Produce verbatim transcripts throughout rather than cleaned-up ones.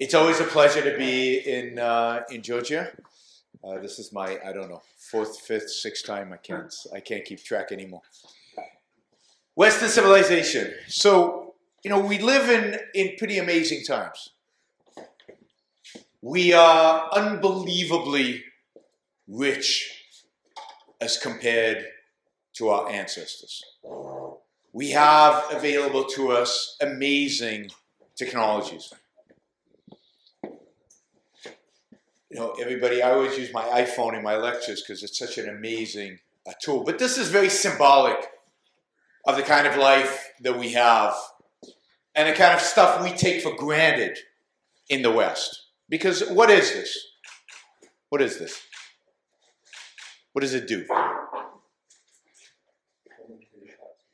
It's always a pleasure to be in uh, in Georgia. Uh, this is my, I don't know, fourth, fifth, sixth time. I can't I can't keep track anymore. Western civilization. So, you know, we live in in pretty amazing times. We are unbelievably rich as compared to our ancestors. We have available to us amazing technologies. You know, everybody, I always use my iPhone in my lectures because it's such an amazing uh, tool. But this is very symbolic of the kind of life that we have and the kind of stuff we take for granted in the West. Because what is this? What is this? What does it do?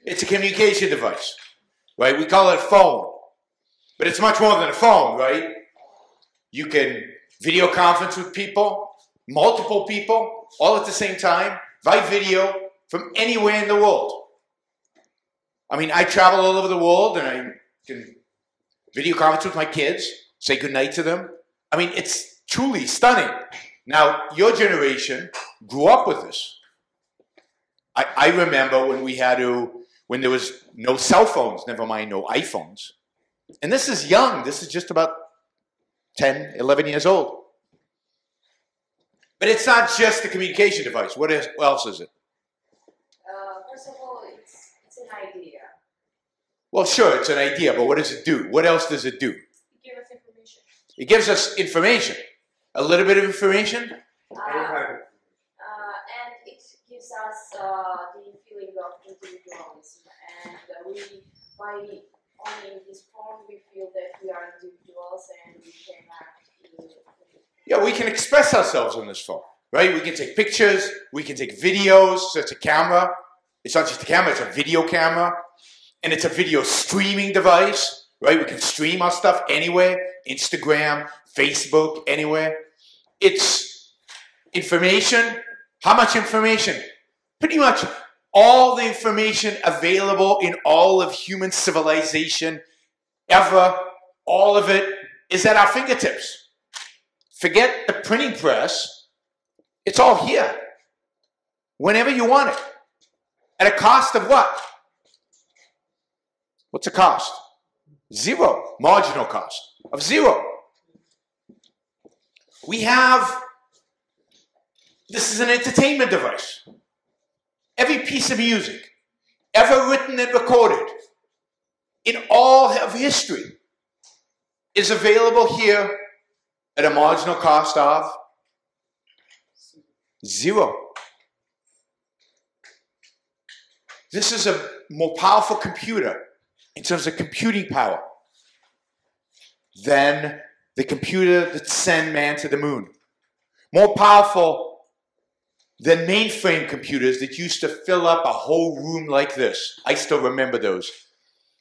It's a communication device, right? We call it a phone, but it's much more than a phone, right? You can video conference with people, multiple people, all at the same time, by video from anywhere in the world. I mean, I travel all over the world and I can video conference with my kids, say goodnight to them. I mean, it's truly stunning. Now, your generation grew up with this. I, I remember when we had to when there was no cell phones, never mind no iPhones. And this is young. This is just about ten, eleven years old. But it's not just a communication device. What, is, what else is it? Uh, first of all, it's, it's an idea. Well, sure, it's an idea, but what does it do? What else does it do? It gives us information. It gives us information. A little bit of information. Uh, uh, and it gives us uh, the feeling of individualism. And uh, we, by owning this form, we feel that we are individuals and we can act individually. Yeah, we can express ourselves on this phone, right? We can take pictures, we can take videos, so it's a camera. It's not just a camera, it's a video camera. And it's a video streaming device, right? We can stream our stuff anywhere, Instagram, Facebook, anywhere. It's information. How much information? Pretty much all the information available in all of human civilization ever, all of it is at our fingertips. Forget the printing press. It's all here. Whenever you want it. At a cost of what? What's the cost? Zero. Marginal cost of zero. We have, this is an entertainment device. Every piece of music ever written and recorded in all of history is available here at a marginal cost of zero. This is a more powerful computer in terms of computing power than the computer that sent man to the moon. More powerful than mainframe computers that used to fill up a whole room like this. I still remember those.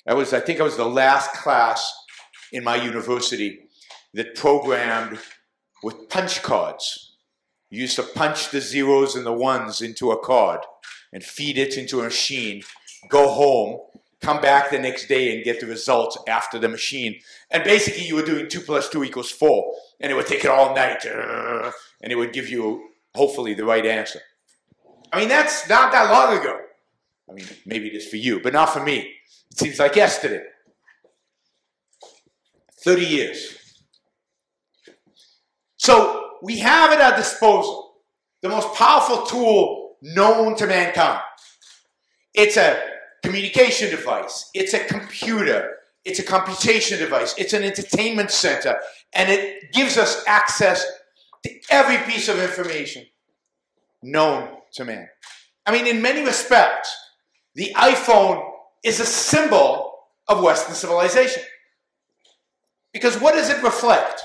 I was, I think I was the last class in my university that programmed with punch cards. You used to punch the zeros and the ones into a card and feed it into a machine, go home, come back the next day and get the results after the machine. And basically you were doing two plus two equals four, and it would take it all night, and it would give you hopefully the right answer. I mean, that's not that long ago. I mean, maybe it is for you, but not for me. It seems like yesterday. thirty years. So we have at our disposal the most powerful tool known to mankind. It's a communication device. It's a computer. It's a computation device. It's an entertainment center. And it gives us access to every piece of information known to man. I mean, in many respects, the iPhone is a symbol of Western civilization. Because what does it reflect?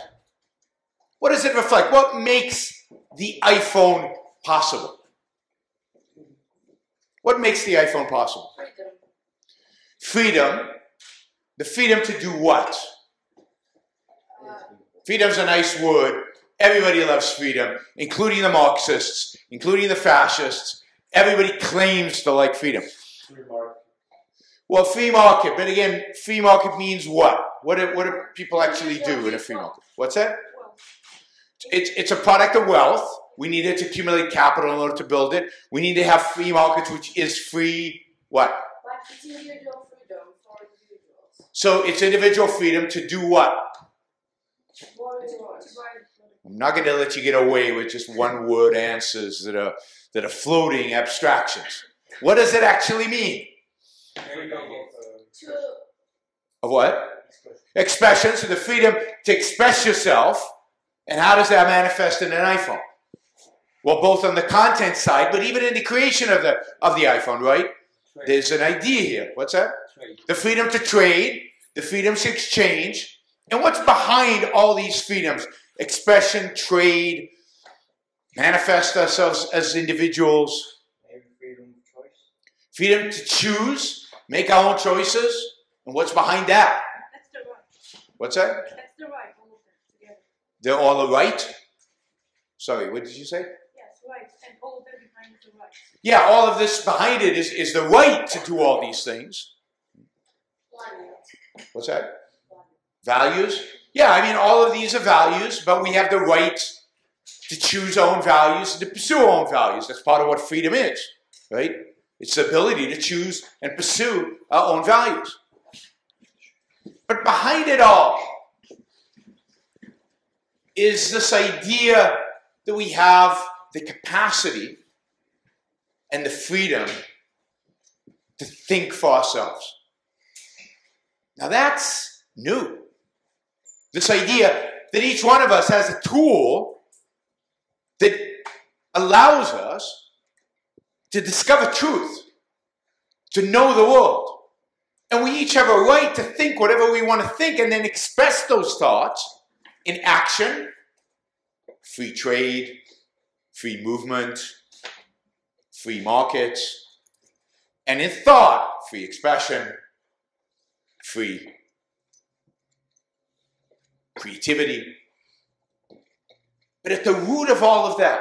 What does it reflect? What makes the iPhone possible? What makes the iPhone possible? Freedom. Freedom. The freedom to do what? Uh, Freedom's a nice word. Everybody loves freedom, including the Marxists, including the fascists. Everybody claims to like freedom. Well, free market, but again, free market means what? What do, what do people actually do in a free market? What's that? It's, it's a product of wealth. We need it to accumulate capital in order to build it. We need to have free markets, which is free what? But it's individual freedom for individuals. So it's individual freedom to do what? I'm not going to let you get away with just one word answers that are, that are floating abstractions. What does it actually mean? Of what? Expression. So the freedom to express yourself. And how does that manifest in an iPhone? Well, both on the content side, but even in the creation of the, of the iPhone, right? Trade. There's an idea here. What's that? Trade. The freedom to trade, the freedom to exchange. And what's behind all these freedoms? Expression, trade, manifest ourselves as individuals. Freedom of choice. Freedom to choose, make our own choices. And what's behind that? That's the right. What's that? That's the right. All of them together. They're all the right? Sorry, what did you say? Yes, right. And all of them behind the right. Yeah, all of this behind it is, is the right to do all these things. Values. What's that? Values. Values? Yeah, I mean, all of these are values, but we have the right to choose our own values and to pursue our own values. That's part of what freedom is, right? It's the ability to choose and pursue our own values. But behind it all is this idea that we have the capacity and the freedom to think for ourselves. Now that's new. This idea that each one of us has a tool that allows us to discover truth, to know the world. And we each have a right to think whatever we want to think and then express those thoughts in action. Free trade, free movement, free markets, and in thought, free expression, free creativity. But at the root of all of that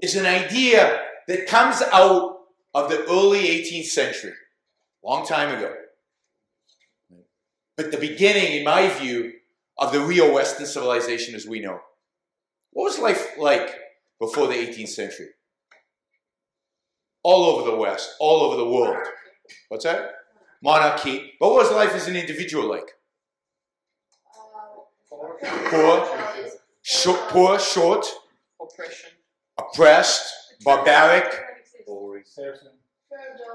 is an idea that comes out of the early eighteenth century, long time ago. But the beginning, in my view, of the real Western civilization as we know. What was life like before the eighteenth century? All over the West, all over the world. What's that? Monarchy. But what was life as an individual like? Poor, short, poor, short, oppression, oppressed, barbaric.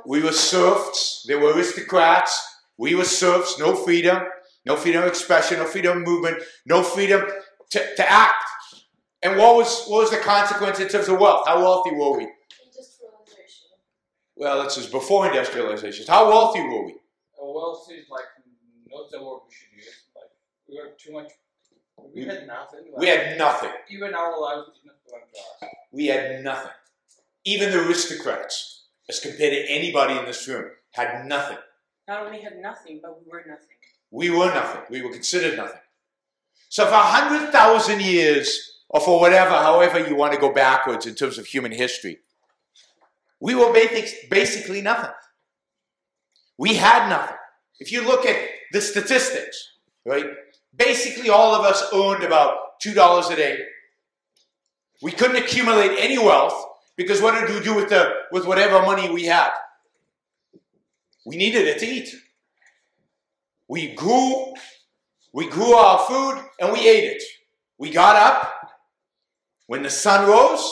We were serfs. They were aristocrats. We were serfs. No freedom. No freedom of expression. No freedom of movement. No freedom to, to act. And what was what was the consequence in terms of wealth? How wealthy were we? Industrialization. Well, this is before industrialization. How wealthy were we? Well, wealth is like not the word we should use. Like we were too much. We had nothing. Like, we had nothing. Even our lives did not belong to us. We had nothing. Even the aristocrats, as compared to anybody in this room, had nothing. Not only had nothing, but we were nothing. We were nothing. We were considered nothing. So for a hundred thousand years. Or for whatever, however you want to go backwards in terms of human history. We were basically nothing. We had nothing. If you look at the statistics, right? Basically all of us earned about two dollars a day. We couldn't accumulate any wealth because what did we do with, the, with whatever money we had? We needed it to eat. We grew, we grew our food and we ate it. We got up. When the sun rose,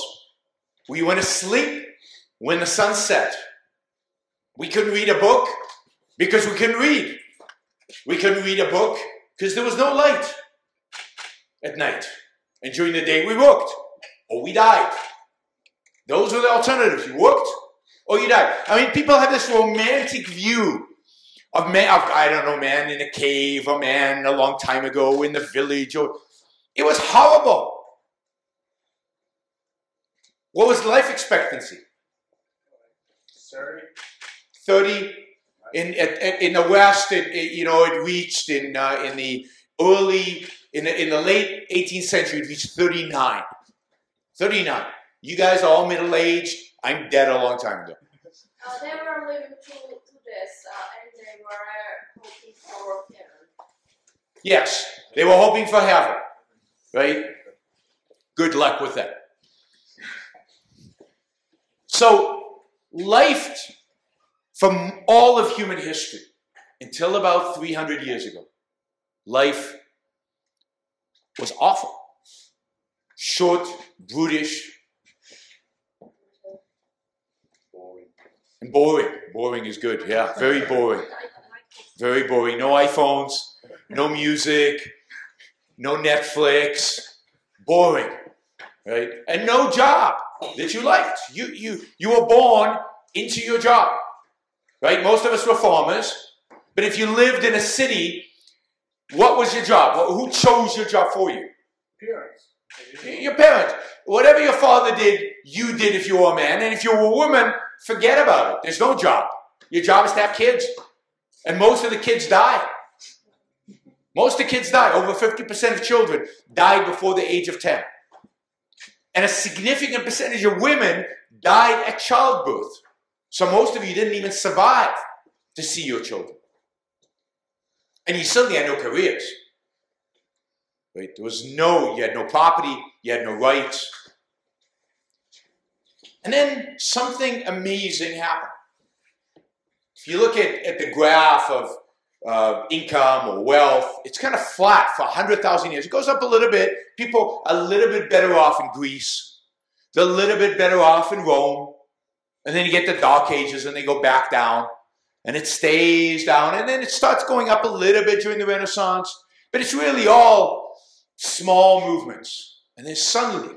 we went to sleep when the sun set. We couldn't read a book because we couldn't read. We couldn't read a book because there was no light at night. And during the day we worked or we died. Those were the alternatives. You worked or you died. I mean, people have this romantic view of man, of, I don't know, man in a cave or man a long time ago in the village. Or it was horrible. What was life expectancy? thirty. In, in, in the West, it, it, you know, it reached in, uh, in the early, in the, in the late eighteenth century, it reached thirty-nine. thirty-nine. You guys are all middle-aged. I'm dead a long time ago. Uh, they were living through, through this, uh, and were hoping for heaven. Yes, they were hoping for heaven, right? Good luck with that. So life from all of human history until about three hundred years ago, life was awful. Short, brutish, boring. And boring. Boring is good, yeah. Very boring. Very boring. No iPhones, no music, no Netflix. Boring, right? And no job that you liked. You, you, you were born into your job, right? Most of us were farmers, but if you lived in a city, what was your job? Who chose your job for you? Parents. Your parents. Whatever your father did, you did if you were a man. And if you were a woman, forget about it. There's no job. Your job is to have kids. And most of the kids die. Most of the kids die. Over fifty percent of children died before the age of ten. And a significant percentage of women died at childbirth. So most of you didn't even survive to see your children. And you certainly had no careers, right? There was no, you had no property, you had no rights. And then something amazing happened. If you look at, at the graph of uh, income or wealth, it's kind of flat for one hundred thousand years. It goes up a little bit. People are a little bit better off in Greece. They're a little bit better off in Rome. And then you get the Dark Ages and they go back down. And it stays down, and then it starts going up a little bit during the Renaissance. But it's really all small movements. And then suddenly,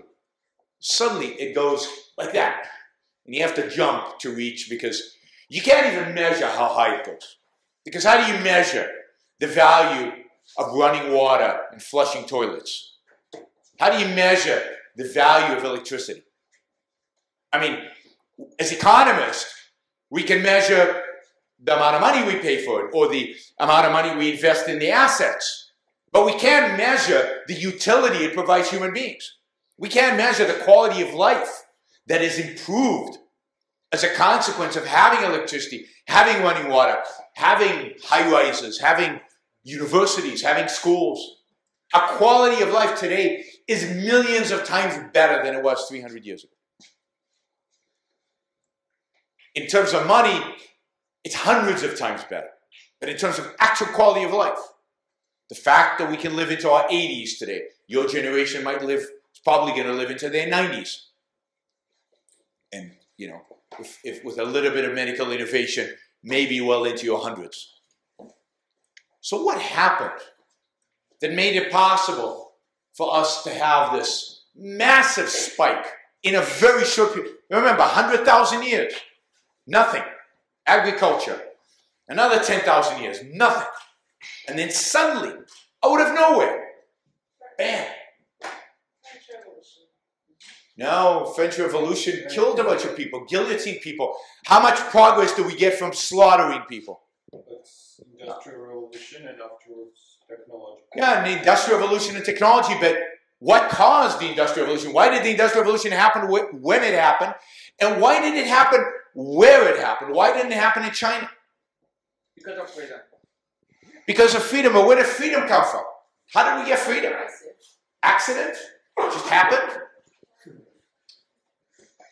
suddenly it goes like that. And you have to jump to reach because you can't even measure how high it goes. Because how do you measure the value of running water and flushing toilets? How do you measure the value of electricity? I mean, as economists, we can measure the amount of money we pay for it, or the amount of money we invest in the assets. But we can't measure the utility it provides human beings. We can't measure the quality of life that is improved as a consequence of having electricity, having running water, having high rises, having universities, having schools. Our quality of life today is millions of times better than it was three hundred years ago. In terms of money, it's hundreds of times better. But in terms of actual quality of life, the fact that we can live into our eighties today, your generation might live, is probably going to live into their nineties. And, you know, if, if with a little bit of medical innovation, maybe well into your hundreds. So what happened that made it possible for us to have this massive spike in a very short period? Remember, one hundred thousand years, nothing. Agriculture, another ten thousand years, nothing. And then suddenly, out of nowhere, bam. French Revolution. No, French Revolution killed a bunch of people, guillotined people. How much progress do we get from slaughtering people? That's Industrial Revolution and afterwards technology. Yeah, and the Industrial Revolution and technology, but what caused the Industrial Revolution? Why did the Industrial Revolution happen when it happened? And why did it happen where it happened? Why didn't it happen in China? Because of freedom. Because of freedom. But where did freedom come from? How did we get freedom? Accident? It just happened?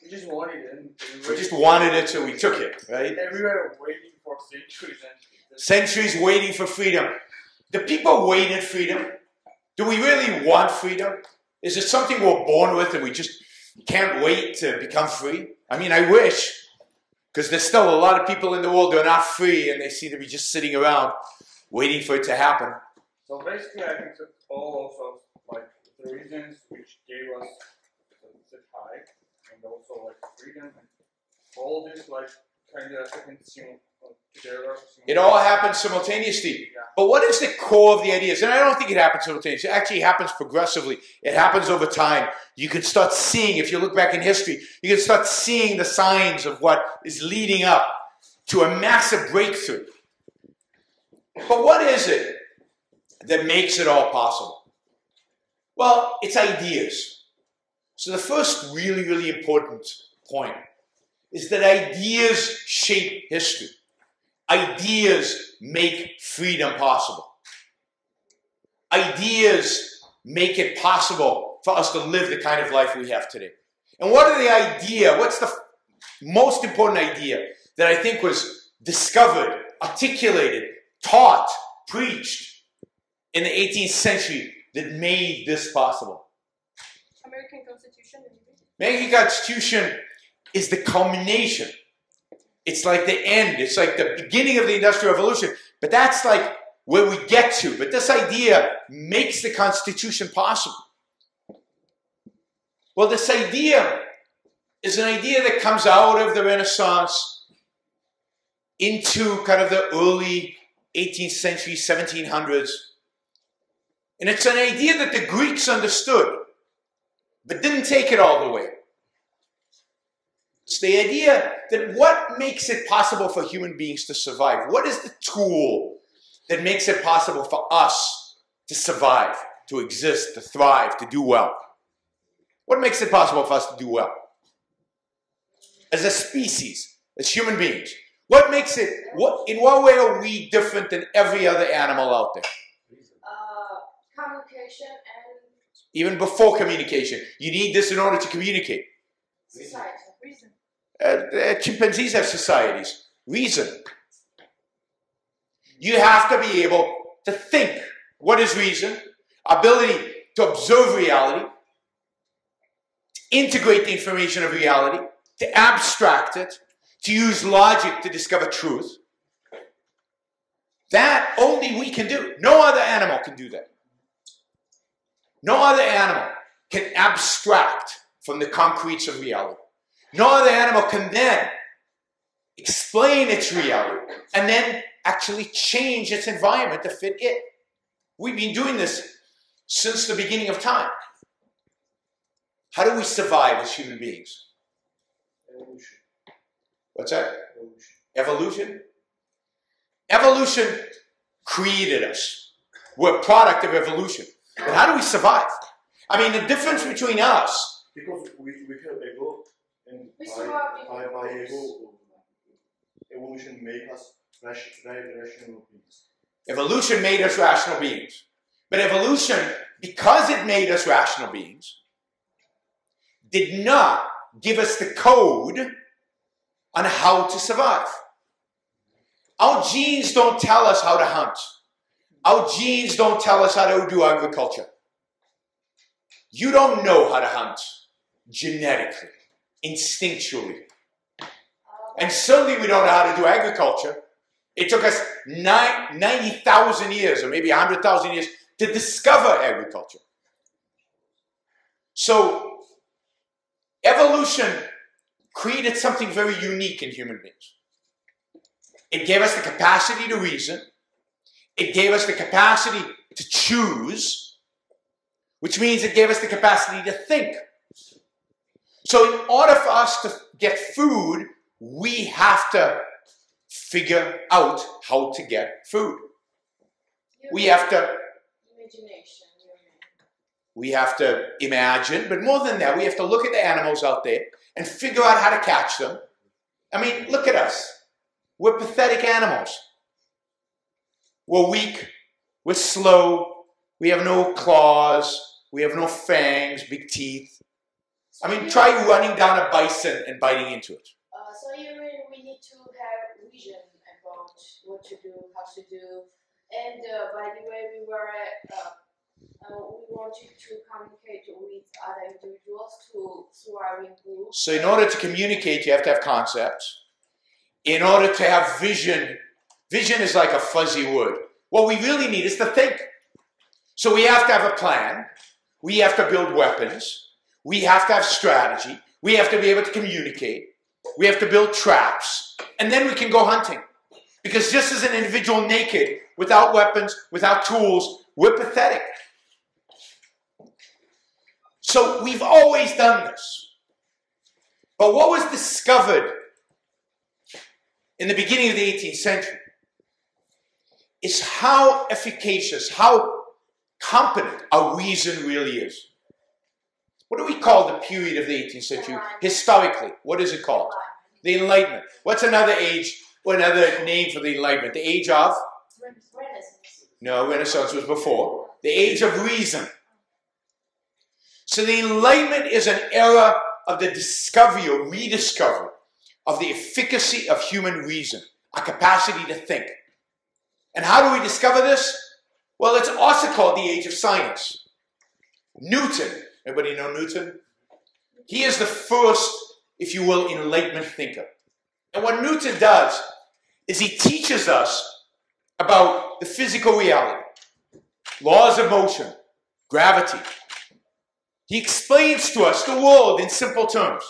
We just wanted it. We just wanted it, so we took it, right? And we were waiting for centuries and centuries. Centuries waiting for freedom. The people waited freedom. Do we really want freedom? Is it something we're born with and we just can't wait to become free? I mean, I wish, because there's still a lot of people in the world who are not free and they seem to be just sitting around waiting for it to happen. So basically, I think that all also, like, the reasons which gave us the high and also, like, freedom and all this, like, kind of happened together. It all happens simultaneously. Yeah. But what is the core of the ideas? And I don't think it happens simultaneously. It actually happens progressively. It happens over time. You can start seeing, if you look back in history, you can start seeing the signs of what is leading up to a massive breakthrough. But what is it that makes it all possible? Well, it's ideas. So the first really, really important point is that ideas shape history. Ideas make freedom possible. Ideas make it possible for us to live the kind of life we have today. And what are the idea, what's the most important idea that I think was discovered, articulated, taught, preached in the eighteenth century that made this possible? American Constitution. American Constitution is the culmination. It's like the end. It's like the beginning of the Industrial Revolution. But that's like where we get to. But this idea makes the Constitution possible. Well, this idea is an idea that comes out of the Renaissance into kind of the early eighteenth century, seventeen hundreds. And it's an idea that the Greeks understood, but didn't take it all the way. It's the idea that what makes it possible for human beings to survive? What is the tool that makes it possible for us to survive, to exist, to thrive, to do well? What makes it possible for us to do well? As a species, as human beings, what makes it, what, in what way are we different than every other animal out there? Uh, communication and... Even before communication, you need this in order to communicate. Society, reason. Uh, chimpanzees have societies. Reason. You have to be able to think. What is reason? Ability to observe reality, to integrate the information of reality, to abstract it, to use logic to discover truth. That only we can do. No other animal can do that. No other animal can abstract from the concretes of reality. No other animal can then explain its reality and then actually change its environment to fit it. We've been doing this since the beginning of time. How do we survive as human beings? Evolution. What's that? Evolution. Evolution? Evolution created us. We're a product of evolution. But how do we survive? I mean, the difference between us... Because we, we have ego, and by, by, by ego, evolution made us rational beings. Evolution made us rational beings. But evolution, because it made us rational beings, did not give us the code on how to survive. Our genes don't tell us how to hunt. Our genes don't tell us how to do agriculture. You don't know how to hunt genetically, instinctually. And certainly we don't know how to do agriculture. It took us ninety thousand years or maybe one hundred thousand years to discover agriculture. So, evolution created something very unique in human beings. It gave us the capacity to reason. It gave us the capacity to choose, which means it gave us the capacity to think. So in order for us to get food, we have to figure out how to get food. We have to... Imagination. We have to imagine, but more than that, we have to look at the animals out there and figure out how to catch them. I mean, look at us. We're pathetic animals. We're weak. We're slow. We have no claws. We have no fangs, big teeth. I mean, try running down a bison and biting into it. Uh, so you mean we need to have vision about what to do, how to do. And uh, by the way, we were at... Uh, Uh, we want you to communicate with other individuals to, to our group. So in order to communicate, you have to have concepts. In order to have vision, vision is like a fuzzy word. What we really need is to think. So we have to have a plan. We have to build weapons. We have to have strategy. We have to be able to communicate. We have to build traps. And then we can go hunting. Because just as an individual naked, without weapons, without tools, we're pathetic. So we've always done this. But what was discovered in the beginning of the eighteenth century is how efficacious, how competent our reason really is. What do we call the period of the eighteenth century historically? What is it called? The Enlightenment. What's another age What another name for the Enlightenment? The age of? Renaissance. No, Renaissance was before. The age of reason. So the Enlightenment is an era of the discovery or rediscovery of the efficacy of human reason, our capacity to think. And how do we discover this? Well, it's also called the age of science. Newton, everybody know Newton? He is the first, if you will, Enlightenment thinker. And what Newton does is he teaches us about the physical reality, laws of motion, gravity. He explains to us the world in simple terms.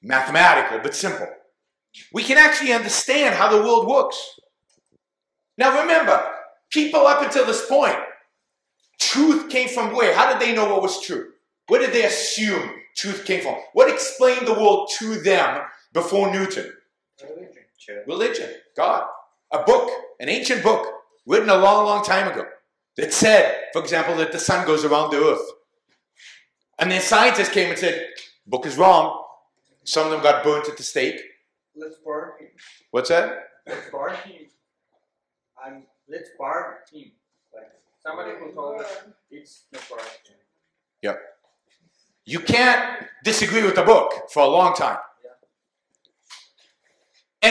Mathematical, but simple. We can actually understand how the world works. Now remember, people up until this point, truth came from where? How did they know what was true? Where did they assume truth came from? What explained the world to them before Newton? Religion. Religion. God. A book, an ancient book, written a long, long time ago, that said, for example, that the sun goes around the earth. And then scientists came and said, book is wrong. Some of them got burnt at the stake. Let's bar him. What's that? Let's bar him. Um, let's bar him. Like somebody who told us it's the bar him. Yeah. You can't disagree with the book for a long time. Yeah.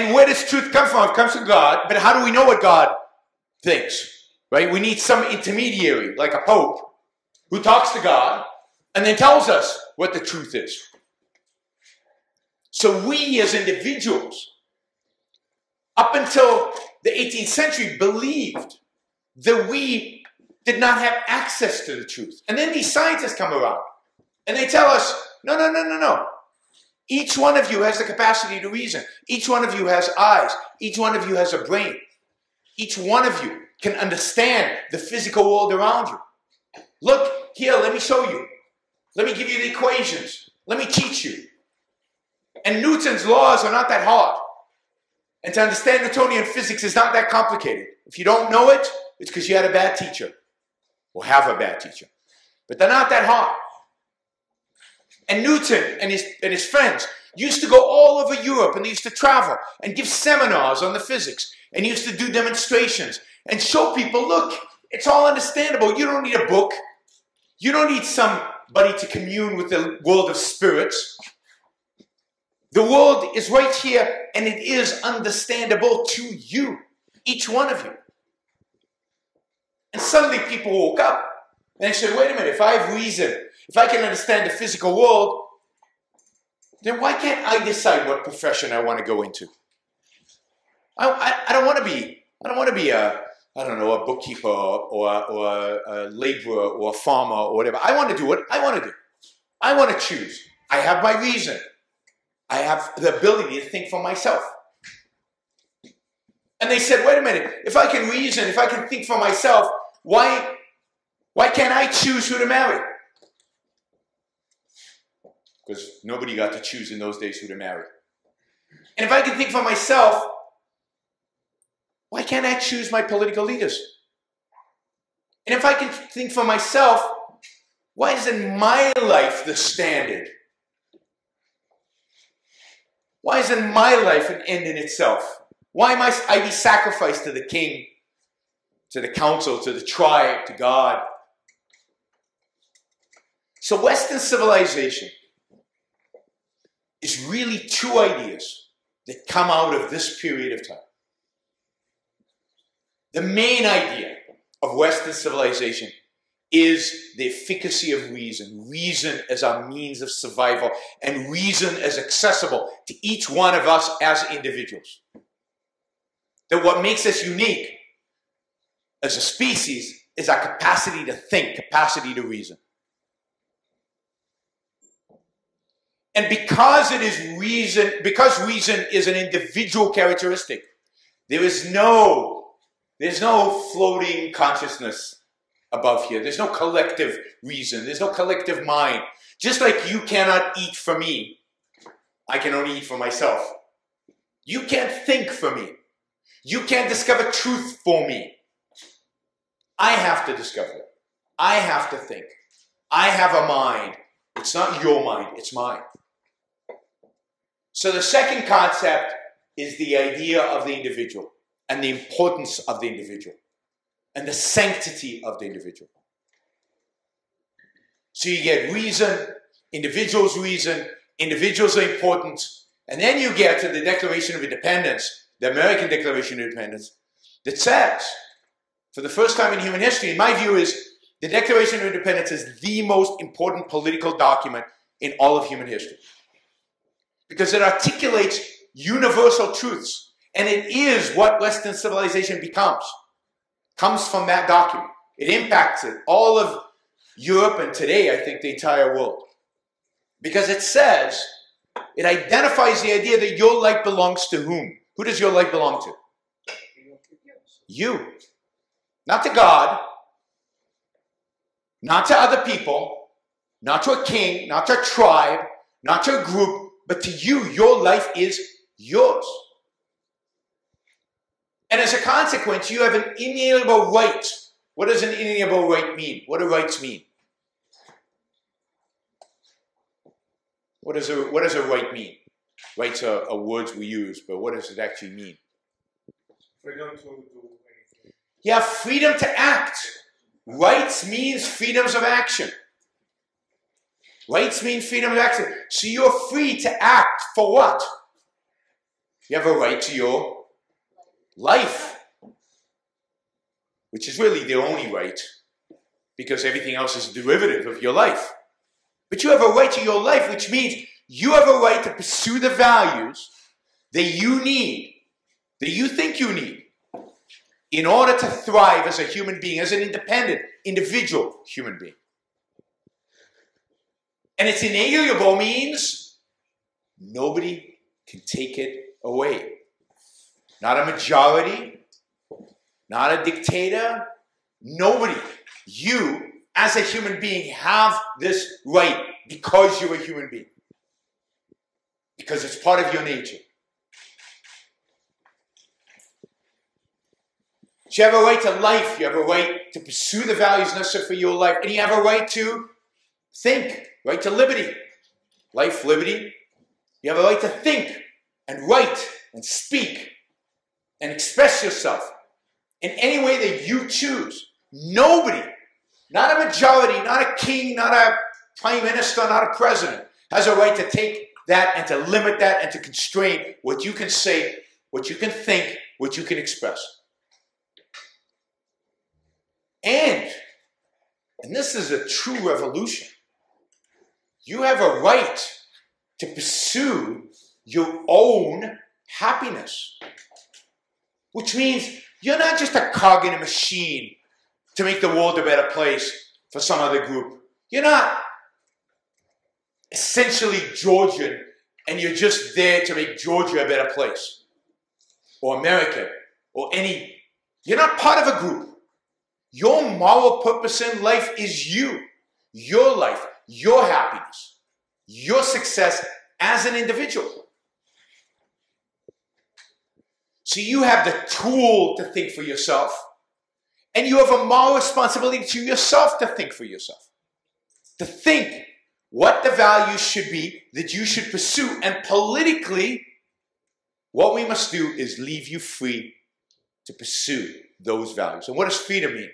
And where does truth come from? It comes from God. But how do we know what God thinks? Right? We need some intermediary, like a pope, who talks to God and then tells us what the truth is. So we as individuals, up until the eighteenth century, believed that we did not have access to the truth. And then these scientists come around and they tell us, no, no, no, no, no. Each one of you has the capacity to reason. Each one of you has eyes. Each one of you has a brain. Each one of you can understand the physical world around you. Look, here, let me show you. Let me give you the equations. Let me teach you. And Newton's laws are not that hard. And to understand Newtonian physics is not that complicated. If you don't know it, it's because you had a bad teacher. Or have a bad teacher. But they're not that hard. And Newton and his, and his friends used to go all over Europe, and they used to travel and give seminars on the physics. And he used to do demonstrations and show people, look, it's all understandable. You don't need a book. You don't need somebody to commune with the world of spirits. The world is right here, and it is understandable to you, each one of you. And suddenly people woke up, and they said, wait a minute, if I have reason, if I can understand the physical world, then why can't I decide what profession I want to go into? I, I, I don't want to be, I don't want to be a, I don't know, a bookkeeper or, or a laborer or a farmer or whatever. I want to do what I want to do. I want to choose. I have my reason. I have the ability to think for myself. And they said, wait a minute, if I can reason, if I can think for myself, why, why can't I choose who to marry? Because nobody got to choose in those days who to marry. And if I can think for myself, why can't I choose my political leaders? And if I can think for myself, why isn't my life the standard? Why isn't my life an end in itself? Why must I be sacrificed to the king, to the council, to the tribe, to God? So Western civilization is really two ideas that come out of this period of time. The main idea of Western civilization is the efficacy of reason, reason as our means of survival, and reason as accessible to each one of us as individuals. That what makes us unique as a species is our capacity to think, capacity to reason. And because it is reason, because reason is an individual characteristic, there is no, there's no floating consciousness above here. There's no collective reason. There's no collective mind. Just like you cannot eat for me, I can only eat for myself. You can't think for me. You can't discover truth for me. I have to discover it. I have to think. I have a mind. It's not your mind. It's mine. So the second concept is the idea of the individual and the importance of the individual and the sanctity of the individual. So you get reason, individual's reason, individuals are important, and then you get to the Declaration of Independence, the American Declaration of Independence, that says, for the first time in human history, in my view, is the Declaration of Independence is the most important political document in all of human history. Because it articulates universal truths, and it is what Western civilization becomes. Comes from that document. It impacts it. All of Europe and today, I think, the entire world. Because it says, it identifies the idea that your life belongs to whom? Who does your life belong to? You. Not to God, not to other people, not to a king, not to a tribe, not to a group, but to you. Your life is yours. And as a consequence, you have an inalienable right. What does an inalienable right mean? What do rights mean? What does a, what does a right mean? Rights are, are words we use, but what does it actually mean? Freedom to do anything. Yeah, freedom to act. Rights means freedoms of action. Rights mean freedom of action. So you're free to act for what? You have a right to your life, which is really the only right, because everything else is a derivative of your life. But you have a right to your life, which means you have a right to pursue the values that you need, that you think you need, in order to thrive as a human being, as an independent, individual human being. And it's inalienable means nobody can take it away. Not a majority, not a dictator, nobody. You, as a human being, have this right because you're a human being. Because it's part of your nature. So you have a right to life, you have a right to pursue the values necessary for your life, and you have a right to think, right to liberty. Life, liberty. You have a right to think and write and speak and express yourself in any way that you choose. Nobody, not a majority, not a king, not a prime minister, not a president, has a right to take that and to limit that and to constrain what you can say, what you can think, what you can express. And, and this is a true revolution, you have a right to pursue your own happiness. Which means you're not just a cog in a machine to make the world a better place for some other group. You're not essentially Georgian and you're just there to make Georgia a better place. Or American. Or any. You're not part of a group. Your moral purpose in life is you. Your life. Your happiness. Your success as an individual. So you have the tool to think for yourself. And you have a moral responsibility to yourself to think for yourself. To think what the values should be that you should pursue. And politically, what we must do is leave you free to pursue those values. And what does freedom mean?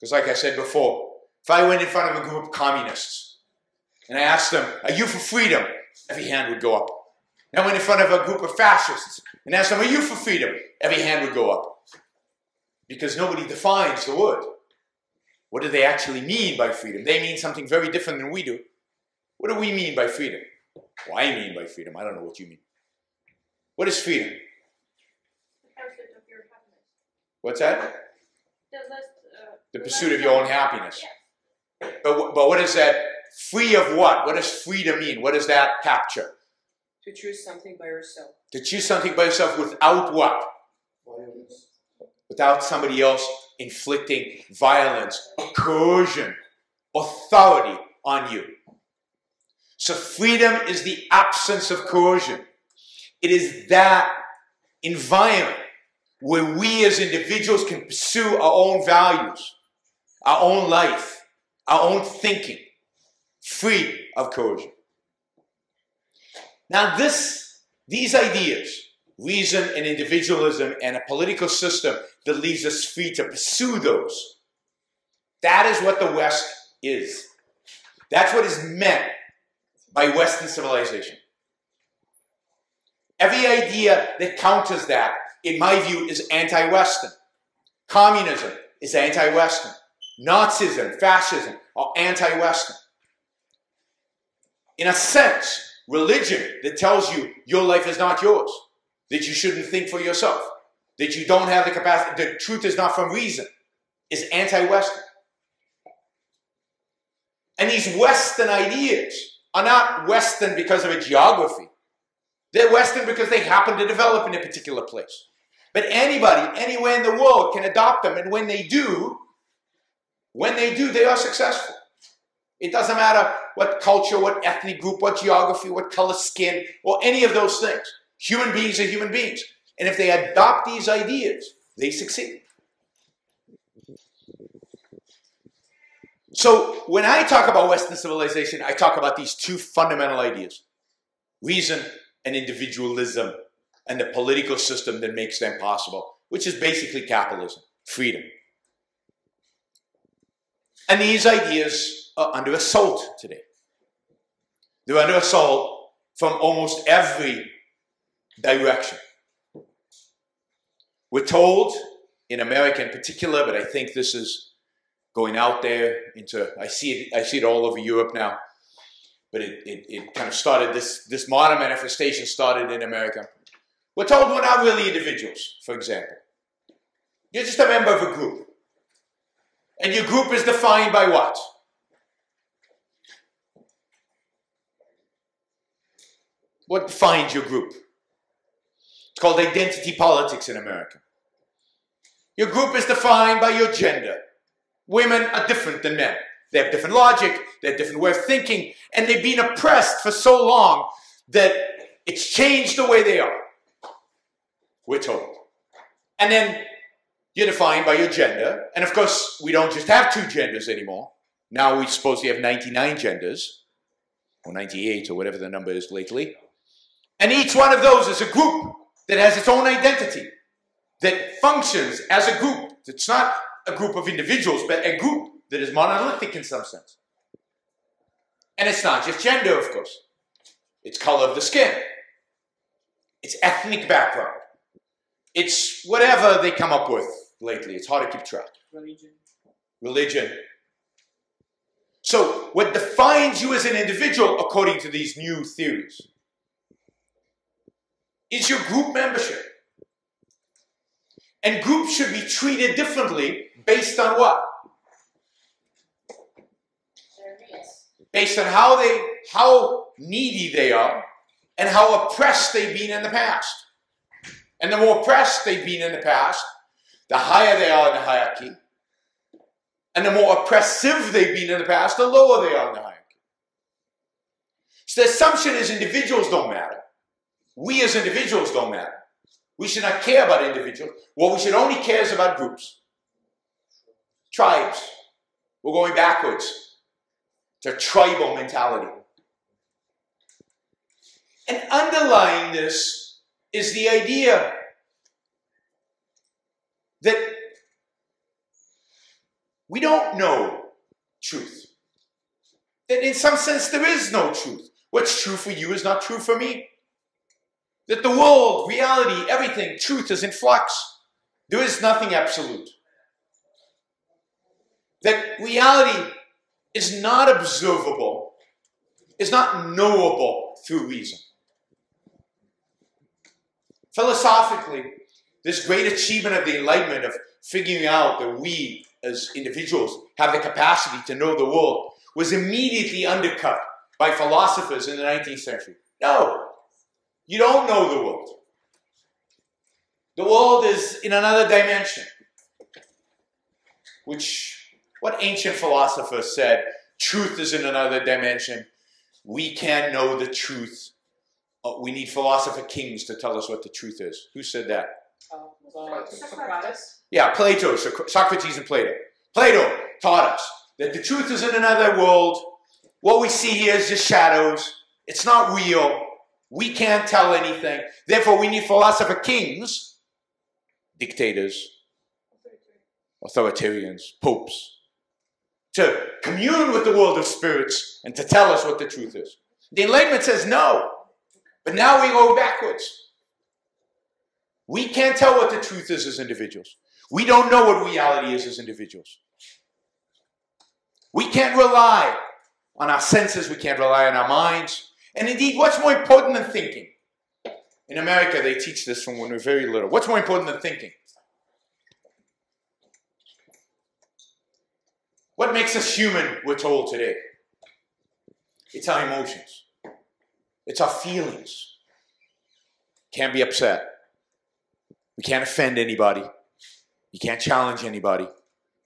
Because like I said before, if I went in front of a group of communists and I asked them, are you for freedom? Every hand would go up. And I went in front of a group of fascists and asked them, are you for freedom? Every hand would go up. Because nobody defines the word. What do they actually mean by freedom? They mean something very different than we do. What do we mean by freedom? Well, I mean by freedom. I don't know what you mean. What is freedom? The pursuit of your happiness. What's that? The, less, uh, the pursuit of your own happiness. Yeah. But, but what is that? Free of what? What does freedom mean? What does that capture? To choose something by yourself. To choose something by yourself without what? Violence. Without somebody else inflicting violence, coercion, authority on you. So freedom is the absence of coercion. It is that environment where we as individuals can pursue our own values, our own life, our own thinking, free of coercion. Now this, these ideas, reason and individualism and a political system that leaves us free to pursue those, that is what the West is. That's what is meant by Western civilization. Every idea that counters that, in my view, is anti-Western. Communism is anti-Western. Nazism, fascism are anti-Western. In a sense, religion that tells you your life is not yours, that you shouldn't think for yourself, that you don't have the capacity, the truth is not from reason, is anti-Western. And these Western ideas are not Western because of a geography. They're Western because they happen to develop in a particular place. But anybody, anywhere in the world can adopt them, and when they do, when they do, they are successful. It doesn't matter what culture, what ethnic group, what geography, what color skin, or any of those things. Human beings are human beings. And if they adopt these ideas, they succeed. So when I talk about Western civilization, I talk about these two fundamental ideas, reason and individualism, and the political system that makes them possible, which is basically capitalism, freedom. And these ideas are under assault today. They're under assault from almost every direction. We're told, in America in particular, but I think this is going out there into, I see it, I see it all over Europe now, but it, it, it kind of started, this, this modern manifestation started in America. We're told we're not really individuals, for example. You're just a member of a group. And your group is defined by what? What defines your group? It's called identity politics in America. Your group is defined by your gender. Women are different than men. They have different logic, they have different way of thinking, and they've been oppressed for so long that it's changed the way they are, we're told. And then you're defined by your gender, and of course, we don't just have two genders anymore. Now we supposedly have ninety-nine genders, or ninety-eight, or whatever the number is lately. And each one of those is a group that has its own identity, that functions as a group. It's not a group of individuals, but a group that is monolithic in some sense. And it's not just gender, of course. It's color of the skin. It's ethnic background. It's whatever they come up with lately. It's hard to keep track. Religion. Religion. So what defines you as an individual, according to these new theories, is your group membership. And groups should be treated differently based on what? Based on how they, how needy they are and how oppressed they've been in the past. And the more oppressed they've been in the past, the higher they are in the hierarchy. And the more oppressive they've been in the past, the lower they are in the hierarchy. So the assumption is individuals don't matter. We as individuals don't matter. We should not care about individuals. What we should only care is about groups. Tribes. We're going backwards. It's a tribal mentality. And underlying this is the idea that we don't know truth. That in some sense there is no truth. What's true for you is not true for me. That the world, reality, everything, truth is in flux. There is nothing absolute. That reality is not observable, is not knowable through reason. Philosophically, this great achievement of the Enlightenment of figuring out that we as individuals have the capacity to know the world was immediately undercut by philosophers in the nineteenth century. No. You don't know the world. The world is in another dimension, which what ancient philosopher said, truth is in another dimension. We can know the truth. Oh, we need philosopher kings to tell us what the truth is. Who said that? Oh, well, Socrates. Yeah, Plato, Socrates and Plato. Plato taught us that the truth is in another world. What we see here is just shadows. It's not real. We can't tell anything. Therefore, we need philosopher kings, dictators, authoritarians, popes, to commune with the world of spirits and to tell us what the truth is. The Enlightenment says no, but now we go backwards. We can't tell what the truth is as individuals. We don't know what reality is as individuals. We can't rely on our senses. We can't rely on our minds. And indeed, what's more important than thinking? In America, they teach this from when we're very little. What's more important than thinking? What makes us human, we're told today? It's our emotions. It's our feelings. Can't be upset. We can't offend anybody. You can't challenge anybody.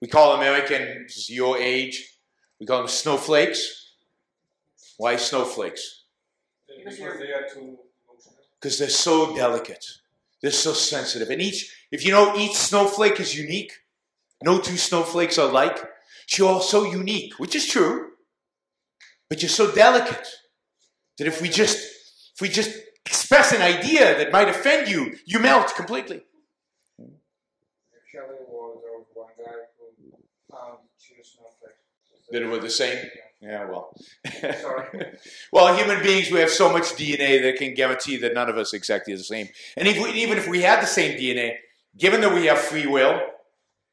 We call Americans your age, we call them snowflakes. Why snowflakes? Because they are too emotional. Because they're so delicate. They're so sensitive. And each, if you know, each snowflake is unique. No two snowflakes are alike. So you're all so unique, which is true. But you're so delicate that if we just, if we just express an idea that might offend you, you melt completely. Actually, was there one guy who found two snowflakes. That were the same? Yeah, well. Sorry. Well, human beings, we have so much D N A that can guarantee that none of us exactly are the same. And if we, even if we had the same D N A, given that we have free will,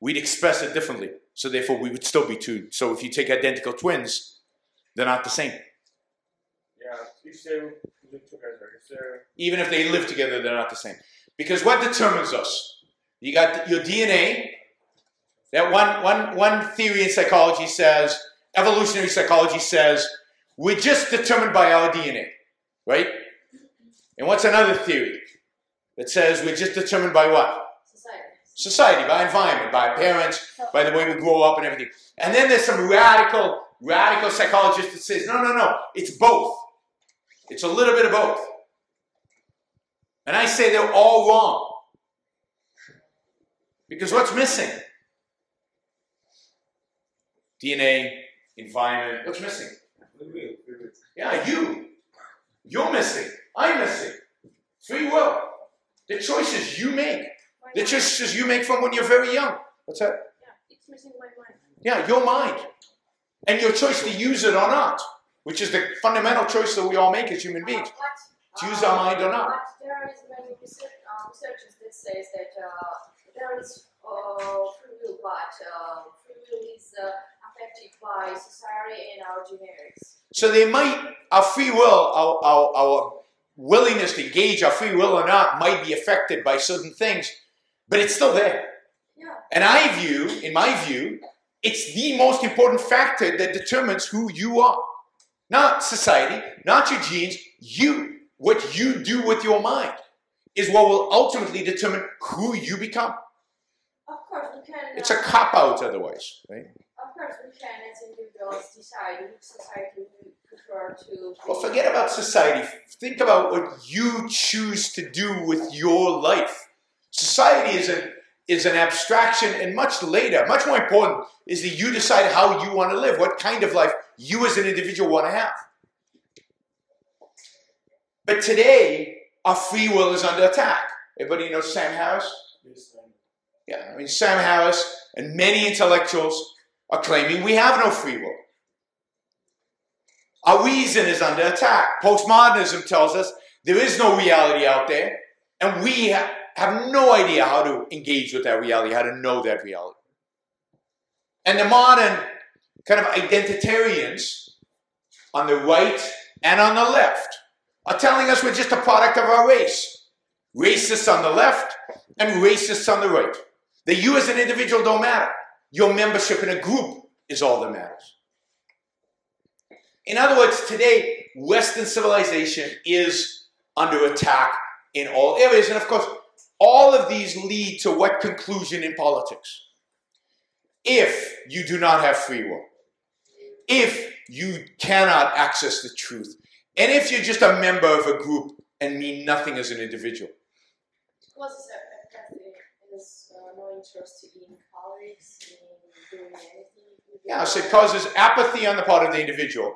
we'd express it differently. So therefore, we would still be two. So if you take identical twins, they're not the same. Yeah, if they live together. If Even if they live together, they're not the same. Because what determines us? You got your D N A. That one, one, one theory in psychology says, evolutionary psychology says, we're just determined by our D N A, right? And what's another theory that says we're just determined by what? Society. Society, by environment, by parents, by the way we grow up and everything. And then there's some radical... Radical psychologist that says, no, no, no, it's both. It's a little bit of both. And I say they're all wrong. Because what's missing? D N A, environment, what's missing? Yeah, you. You're missing. I'm missing. Free will. The choices you make. The choices you make from when you're very young. What's that? Yeah, it's missing my mind. Yeah, your mind. And your choice to use it or not, which is the fundamental choice that we all make as human beings, uh, but, to use our uh, mind or not. But there is many researchers that say that uh, there is uh, free will, but uh, free will is uh, affected by society and our genetics. So they might, our free will, our, our, our willingness to gauge our free will or not might be affected by certain things, but it's still there. Yeah. And I view, in my view, it's the most important factor that determines who you are. Not society, not your genes, you. What you do with your mind is what will ultimately determine who you become. Of course, we can... It's a cop-out otherwise, right? Of course, we can, as individuals, decide which society we prefer to... Well, forget about society. Think about what you choose to do with your life. Society is a... is an abstraction, and much later, much more important, is that you decide how you want to live, what kind of life you as an individual want to have. But today, our free will is under attack. Everybody knows Sam Harris? Yeah, I mean, Sam Harris and many intellectuals are claiming we have no free will. Our reason is under attack. Postmodernism tells us there is no reality out there, and we have have no idea how to engage with that reality, how to know that reality. And the modern kind of identitarians on the right and on the left are telling us we're just a product of our race. Racists on the left and racists on the right. That you as an individual don't matter. Your membership in a group is all that matters. In other words, today, Western civilization is under attack in all areas. And of course, all of these lead to what conclusion in politics? If you do not have free will, if you cannot access the truth, and if you're just a member of a group and mean nothing as an individual. Plus, there's no interest in colleagues, in doing anything. Yeah, so it causes apathy on the part of the individual.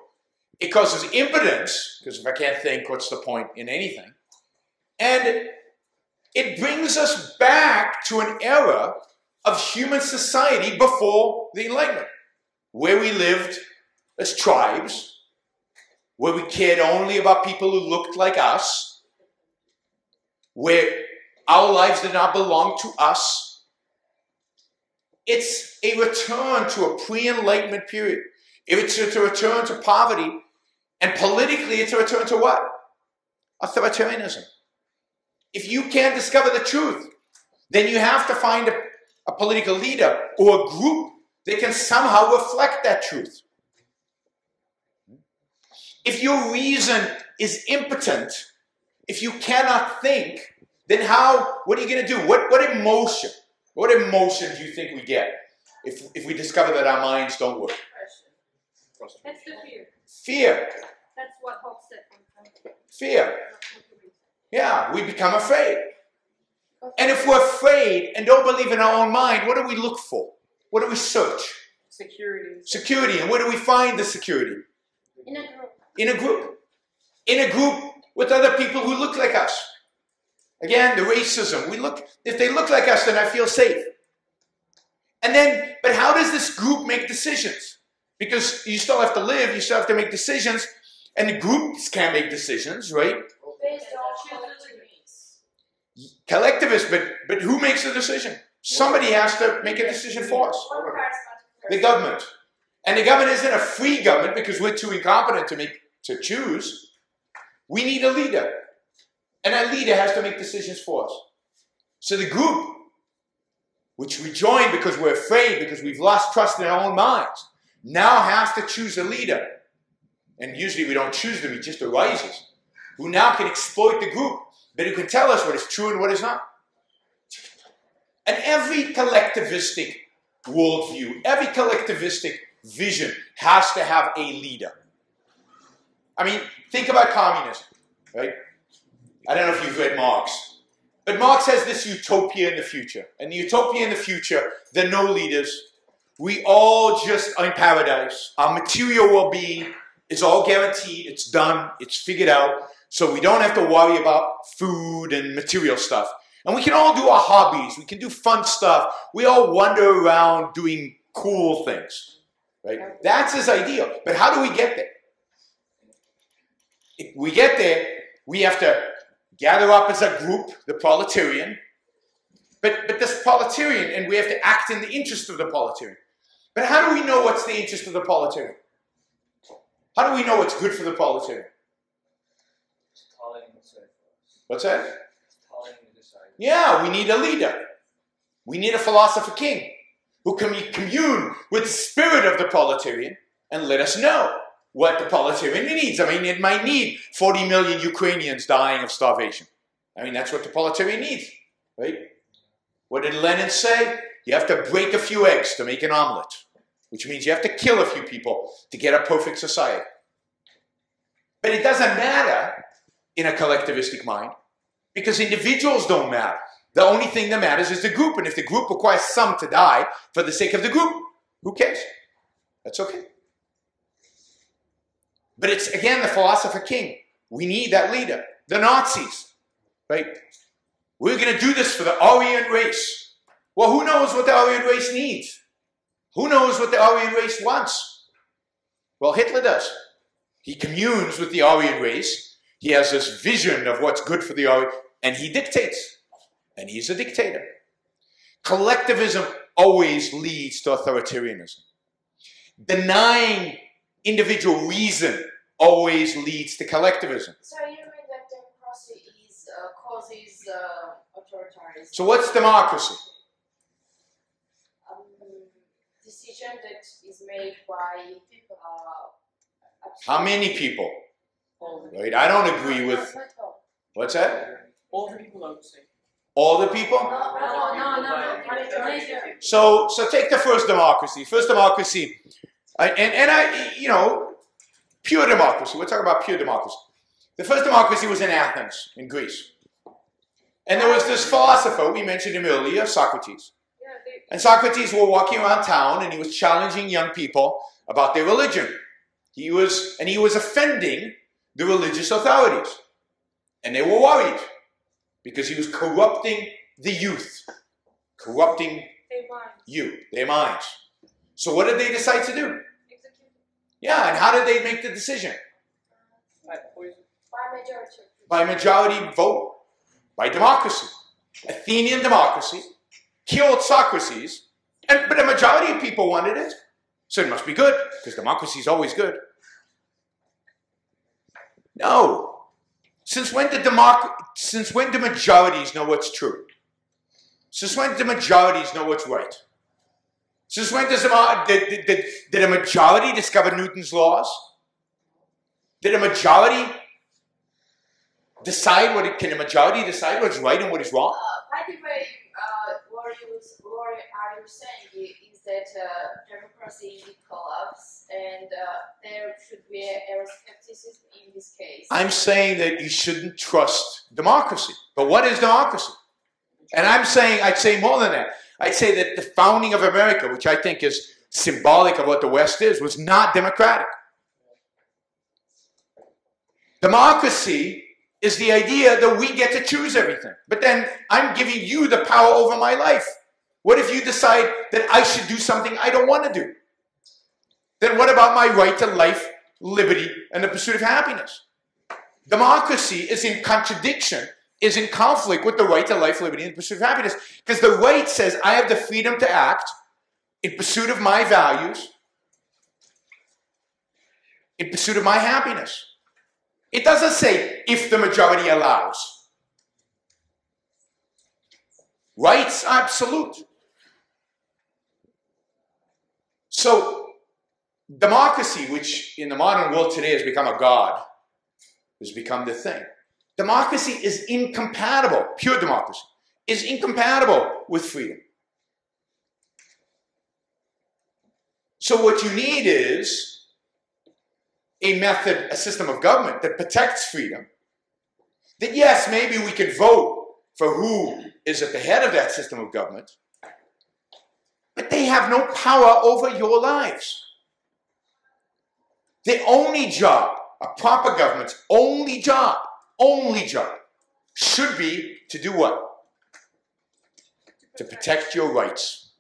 It causes impotence, because if I can't think, what's the point in anything? And it brings us back to an era of human society before the Enlightenment, where we lived as tribes, where we cared only about people who looked like us, where our lives did not belong to us. It's a return to a pre-Enlightenment period. It's a return to poverty, and politically it's a return to what? Authoritarianism. If you can't discover the truth, then you have to find a, a political leader or a group that can somehow reflect that truth. If your reason is impotent, if you cannot think, then how, what are you going to do? What, what emotion, what emotion do you think we get if, if we discover that our minds don't work? That's the fear. Fear. That's what Hobbes said. Fear. Yeah, we become afraid. And if we're afraid and don't believe in our own mind, what do we look for? What do we search? Security. Security. And where do we find the security? In a group. In a group. In a group with other people who look like us. Again, the racism. We look, if they look like us, then I feel safe. And then, but how does this group make decisions? Because you still have to live, you still have to make decisions, and the groups can't make decisions, right? Based on collectivists. Collectivists, but, but who makes the decision? Somebody has to make a decision for us. The government. And the government isn't a free government because we're too incompetent to, make, to choose. We need a leader. And that leader has to make decisions for us. So the group, which we join because we're afraid, because we've lost trust in our own minds, now has to choose a leader. And usually we don't choose them, it just arises. Who now can exploit the group, but who can tell us what is true and what is not. And every collectivistic worldview, every collectivistic vision has to have a leader. I mean, think about communism, right? I don't know if you've read Marx, but Marx has this utopia in the future. And the utopia in the future, there are no leaders. We all just are in paradise. Our material well-being is all guaranteed. It's done. It's figured out. So we don't have to worry about food and material stuff. And we can all do our hobbies. We can do fun stuff. We all wander around doing cool things. Right? That's his ideal. But how do we get there? If we get there, we have to gather up as a group, the proletarian. But, but this proletarian, and we have to act in the interest of the proletarian. But how do we know what's the interest of the proletarian? How do we know what's good for the proletarian? What's that? Yeah, we need a leader. We need a philosopher king who can commune with the spirit of the proletarian and let us know what the proletarian needs. I mean, it might need forty million Ukrainians dying of starvation. I mean, that's what the proletarian needs, right? What did Lenin say? You have to break a few eggs to make an omelet, which means you have to kill a few people to get a perfect society. But it doesn't matter in a collectivistic mind because individuals don't matter. The only thing that matters is the group, and if the group requires some to die for the sake of the group, who cares? That's okay. But it's, again, the philosopher king. We need that leader. The Nazis, right? We're going to do this for the Aryan race. Well, who knows what the Aryan race needs? Who knows what the Aryan race wants? Well, Hitler does. He communes with the Aryan race. He has this vision of what's good for the Aryan, and he dictates. And he's a dictator. Collectivism always leads to authoritarianism. Denying individual reason always leads to collectivism. So you mean that democracy is, uh, causes... Uh... So what's democracy? Um, decision that is made by people. Uh, How many people? All the right? I don't agree with... What's that? All the people, I would say. All the people? No, no, no, no. no. So, so take the first democracy. First democracy, I, and, and I, you know, pure democracy. We're talking about pure democracy. The first democracy was in Athens, in Greece. And there was this philosopher, we mentioned him earlier, Socrates. And Socrates was walking around town and he was challenging young people about their religion. He was, and he was offending the religious authorities. And they were worried because he was corrupting the youth, corrupting their minds. you, their minds. So what did they decide to do? Execute. Yeah, and how did they make the decision? By poison. By majority. By majority vote. By democracy. Athenian democracy killed Socrates, and, but a majority of people wanted it. So it must be good, because democracy is always good. No. Since when, did democ since when do majorities know what's true? Since when do majorities know what's right? Since when does a, did, did, did a majority discover Newton's laws? Did a majority decide what it, can a majority decide what's right and what is wrong? Uh, by the way, uh, what, you, what are you saying is that uh, democracy did collapse and uh, there should be skepticism in this case? I'm saying that you shouldn't trust democracy. But what is democracy? And I'm saying, I'd say more than that. I'd say that the founding of America, which I think is symbolic of what the West is, was not democratic. Democracy is the idea that we get to choose everything. But then I'm giving you the power over my life. What if you decide that I should do something I don't want to do? Then what about my right to life, liberty, and the pursuit of happiness? Democracy is in contradiction, is in conflict with the right to life, liberty, and the pursuit of happiness. Because the right says I have the freedom to act in pursuit of my values, in pursuit of my happiness. It doesn't say, if the majority allows. Rights are absolute. So, democracy, which in the modern world today has become a god, has become the thing. Democracy is incompatible, pure democracy, is incompatible with freedom. So what you need is a method, a system of government that protects freedom, that yes, maybe we can vote for who is at the head of that system of government, but they have no power over your lives. Their only job, a proper government's only job, only job, should be to do what? To protect your rights.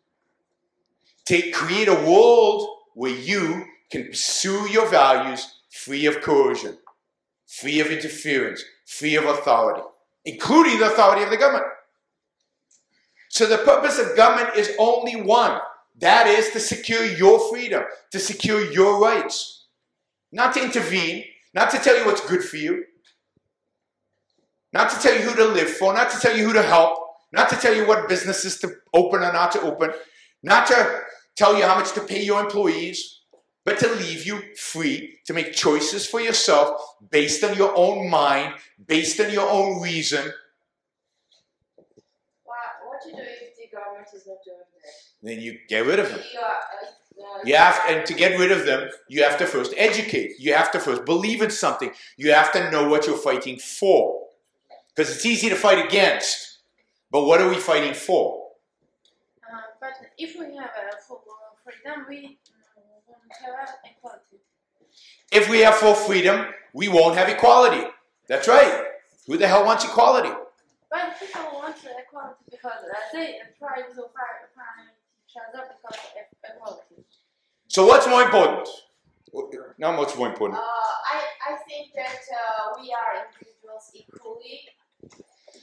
To create a world where you can pursue your values free of coercion, free of interference, free of authority, including the authority of the government. So the purpose of government is only one. That is to secure your freedom, to secure your rights. Not to intervene, not to tell you what's good for you, not to tell you who to live for, not to tell you who to help, not to tell you what businesses to open or not to open, not to tell you how much to pay your employees, but to leave you free to make choices for yourself based on your own mind, based on your own reason. Well, what do you do if the government is not doing that? Then you get rid of them. You, are, uh, you have, and to get rid of them, you have to first educate. You have to first believe in something. You have to know what you're fighting for. Because it's easy to fight against, but what are we fighting for? Uh, but if we have a full freedom, we... If we have full freedom, we won't have equality. That's right. Who the hell wants equality? But people want equality because they try to find each other because of equality. So what's more important? Now what's more important? Uh, I, I think that uh, we are individuals equally.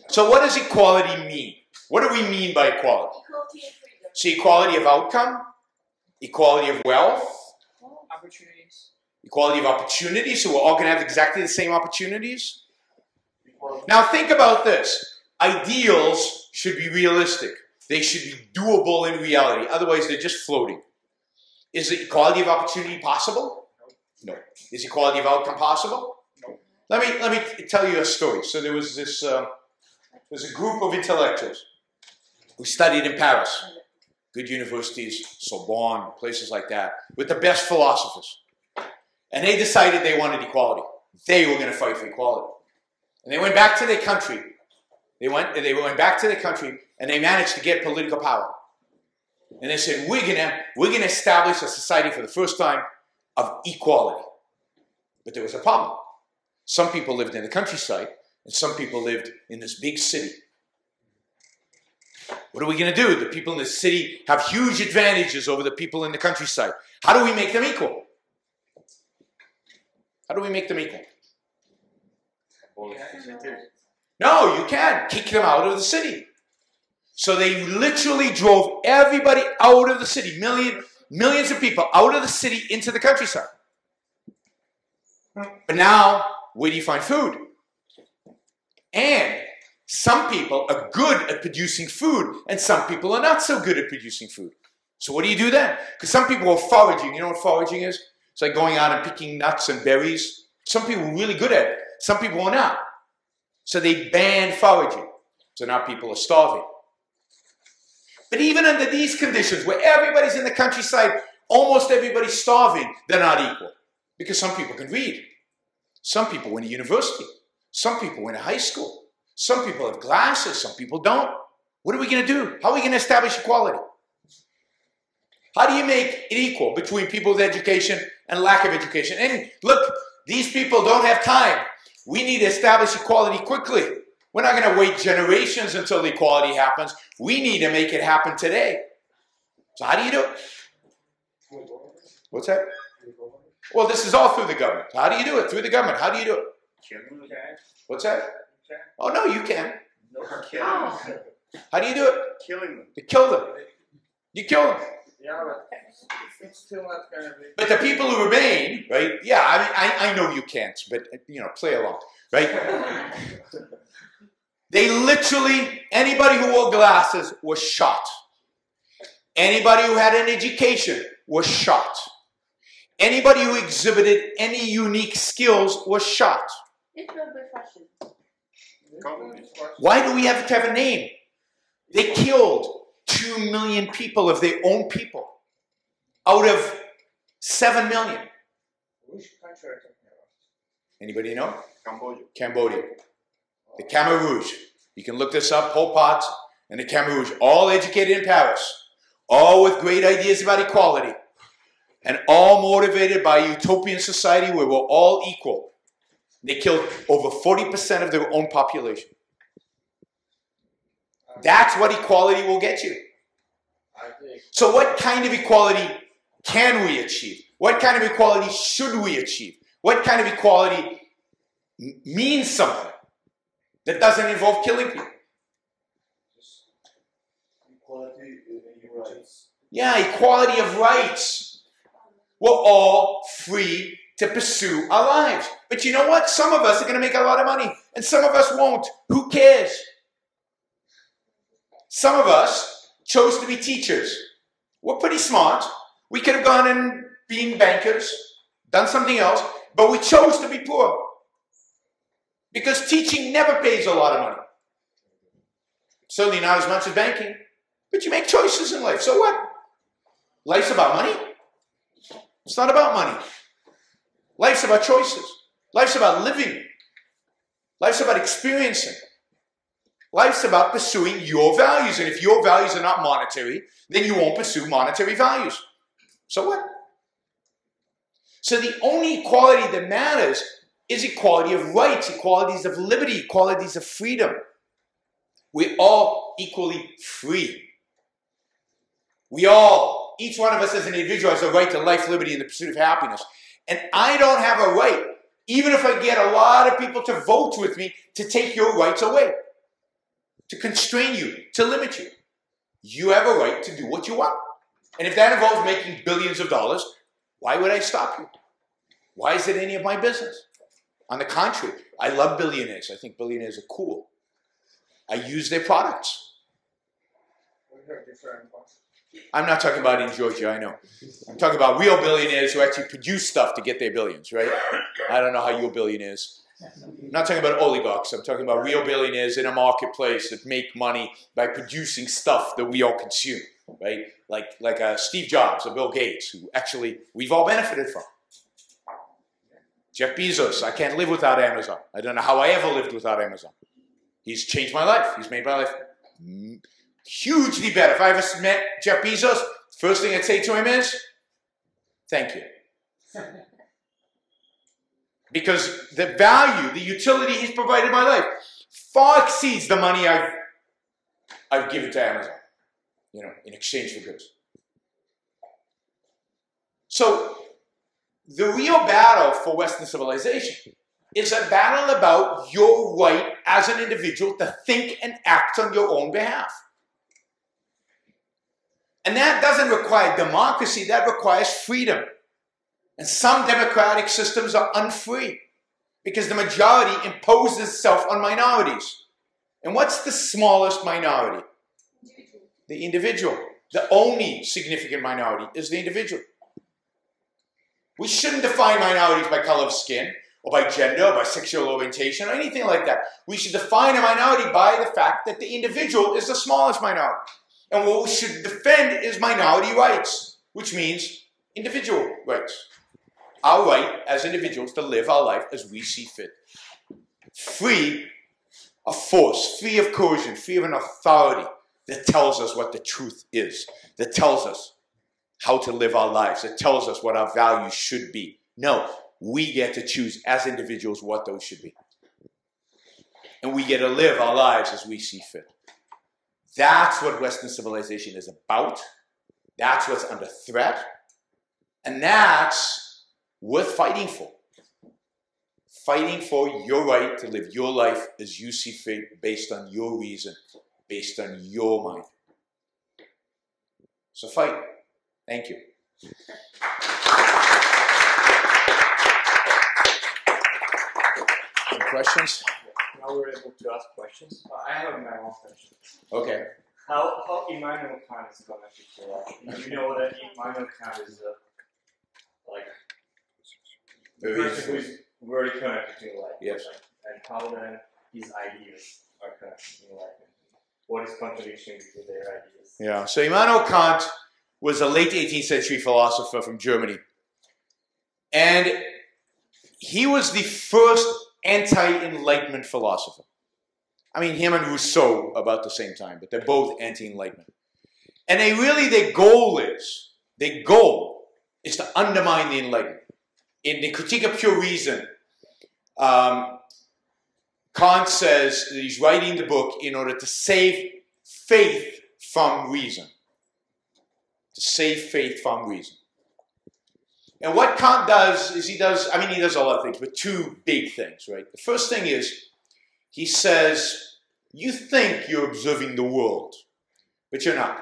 So what does equality mean? What do we mean by equality? Equality and freedom. So equality of outcome? Equality of wealth, opportunities. Equality of opportunities, so we're all going to have exactly the same opportunities. Equality. Now think about this. Ideals should be realistic. They should be doable in reality. Otherwise, they're just floating. Is the equality of opportunity possible? No. No. Is equality of outcome possible? No. Let me, let me tell you a story. So there was this uh, there's a group of intellectuals who studied in Paris. Good universities, Sorbonne, places like that, with the best philosophers. And they decided they wanted equality. They were going to fight for equality. And they went back to their country. They went, they went back to their country, and they managed to get political power. And they said, we're going to, we're going to establish a society for the first time of equality. But there was a problem. Some people lived in the countryside, and some people lived in this big city. What are we going to do? The people in the city have huge advantages over the people in the countryside. How do we make them equal? How do we make them equal? No, you can't. Kick them out of the city. So they literally drove everybody out of the city. Million, millions of people out of the city into the countryside. But now, where do you find food? And some people are good at producing food, and some people are not so good at producing food. So what do you do then? Because some people are foraging. You know what foraging is? It's like going out and picking nuts and berries. Some people are really good at it. Some people are not. So they banned foraging. So now people are starving. But even under these conditions, where everybody's in the countryside, almost everybody's starving, they're not equal. Because some people can read. Some people went to university. Some people went to high school. Some people have glasses, some people don't. What are we going to do? How are we going to establish equality? How do you make it equal between people with education and lack of education? And look, these people don't have time. We need to establish equality quickly. We're not going to wait generations until the equality happens. We need to make it happen today. So how do you do it? What's that? Well, this is all through the government. How do you do it? Through the government. How do you do it? What's that? Oh, no, you can. No, kill oh. them. How do you do it? Killing them. You kill them. You kill them. Yeah, but it's still not going to be. But the people who remain, right? Yeah, I mean, I, I know you can't, but, you know, play along, right? They literally, anybody who wore glasses was shot. Anybody who had an education was shot. Anybody who exhibited any unique skills was shot. It's not the fashion. Why do we have to have a name? They killed two million people of their own people out of seven million. Which country are you talking about? Anybody know? Cambodia. Cambodia. The Khmer Rouge. You can look this up. Pol Pot and the Khmer Rouge, all educated in Paris, all with great ideas about equality, and all motivated by a utopian society where we're all equal. They killed over forty percent of their own population. That's what equality will get you. So what kind of equality can we achieve? What kind of equality should we achieve? What kind of equality means something that doesn't involve killing people? Equality of rights. Yeah, equality of rights. We're all free to pursue our lives. But you know what? Some of us are going to make a lot of money, and some of us won't. Who cares? Some of us chose to be teachers. We're pretty smart. We could have gone and been bankers, done something else, but we chose to be poor. Because teaching never pays a lot of money. Certainly not as much as banking. But you make choices in life. So what? Life's about money? It's not about money. Life's about choices. Life's about living. Life's about experiencing. Life's about pursuing your values. And if your values are not monetary, then you won't pursue monetary values. So what? So the only equality that matters is equality of rights, equalities of liberty, equalities of freedom. We're all equally free. We all, each one of us as an individual, has a right to life, liberty, and the pursuit of happiness. And I don't have a right, even if I get a lot of people to vote with me, to take your rights away, to constrain you, to limit you. You have a right to do what you want. And if that involves making billions of dollars, why would I stop you? Why is it any of my business? On the contrary, I love billionaires. I think billionaires are cool. I use their products. I'm not talking about in Georgia, I know. I'm talking about real billionaires who actually produce stuff to get their billions, right? I don't know how you're billionaires. I'm not talking about oligarchs. I'm talking about real billionaires in a marketplace that make money by producing stuff that we all consume, right? Like, like uh, Steve Jobs or Bill Gates, who actually we've all benefited from. Jeff Bezos, I can't live without Amazon. I don't know how I ever lived without Amazon. He's changed my life. He's made my life mm, hugely better. If I ever met Jeff Bezos, first thing I'd say to him is, thank you. because the value, the utility he's provided my life far exceeds the money I've, I've given to Amazon, you know, in exchange for goods. So the real battle for Western civilization is a battle about your right as an individual to think and act on your own behalf. And that doesn't require democracy, that requires freedom. And some democratic systems are unfree because the majority imposes itself on minorities. And what's the smallest minority? The individual. The only significant minority is the individual. We shouldn't define minorities by color of skin, or by gender, or by sexual orientation, or anything like that. We should define a minority by the fact that the individual is the smallest minority. And what we should defend is minority rights, which means individual rights. Our right as individuals to live our life as we see fit. Free of force, free of coercion, free of an authority that tells us what the truth is, that tells us how to live our lives, that tells us what our values should be. No, we get to choose as individuals what those should be. And we get to live our lives as we see fit. That's what Western civilization is about. That's what's under threat. And that's worth fighting for. Fighting for your right to live your life as you see fit, based on your reason, based on your mind. So fight. Thank you. Any questions? Now we're able to ask questions. Uh, I have my own question. Okay. How how Immanuel Kant is connected to that? You know that Immanuel Kant is uh, like the person who is very connected to Enlightenment. Yes. Like, and how then his ideas are connected to Enlightenment? What is contradiction to their ideas? Yeah. So Immanuel Kant was a late eighteenth century philosopher from Germany, and he was the first anti-Enlightenment philosopher. I mean, him and Rousseau about the same time, but they're both anti-Enlightenment. And they really, their goal is, their goal is to undermine the Enlightenment. In the Critique of Pure Reason, um, Kant says that he's writing the book in order to save faith from reason. To save faith from reason. And what Kant does is he does, I mean, he does a lot of things, but two big things, right? The first thing is, he says, you think you're observing the world, but you're not.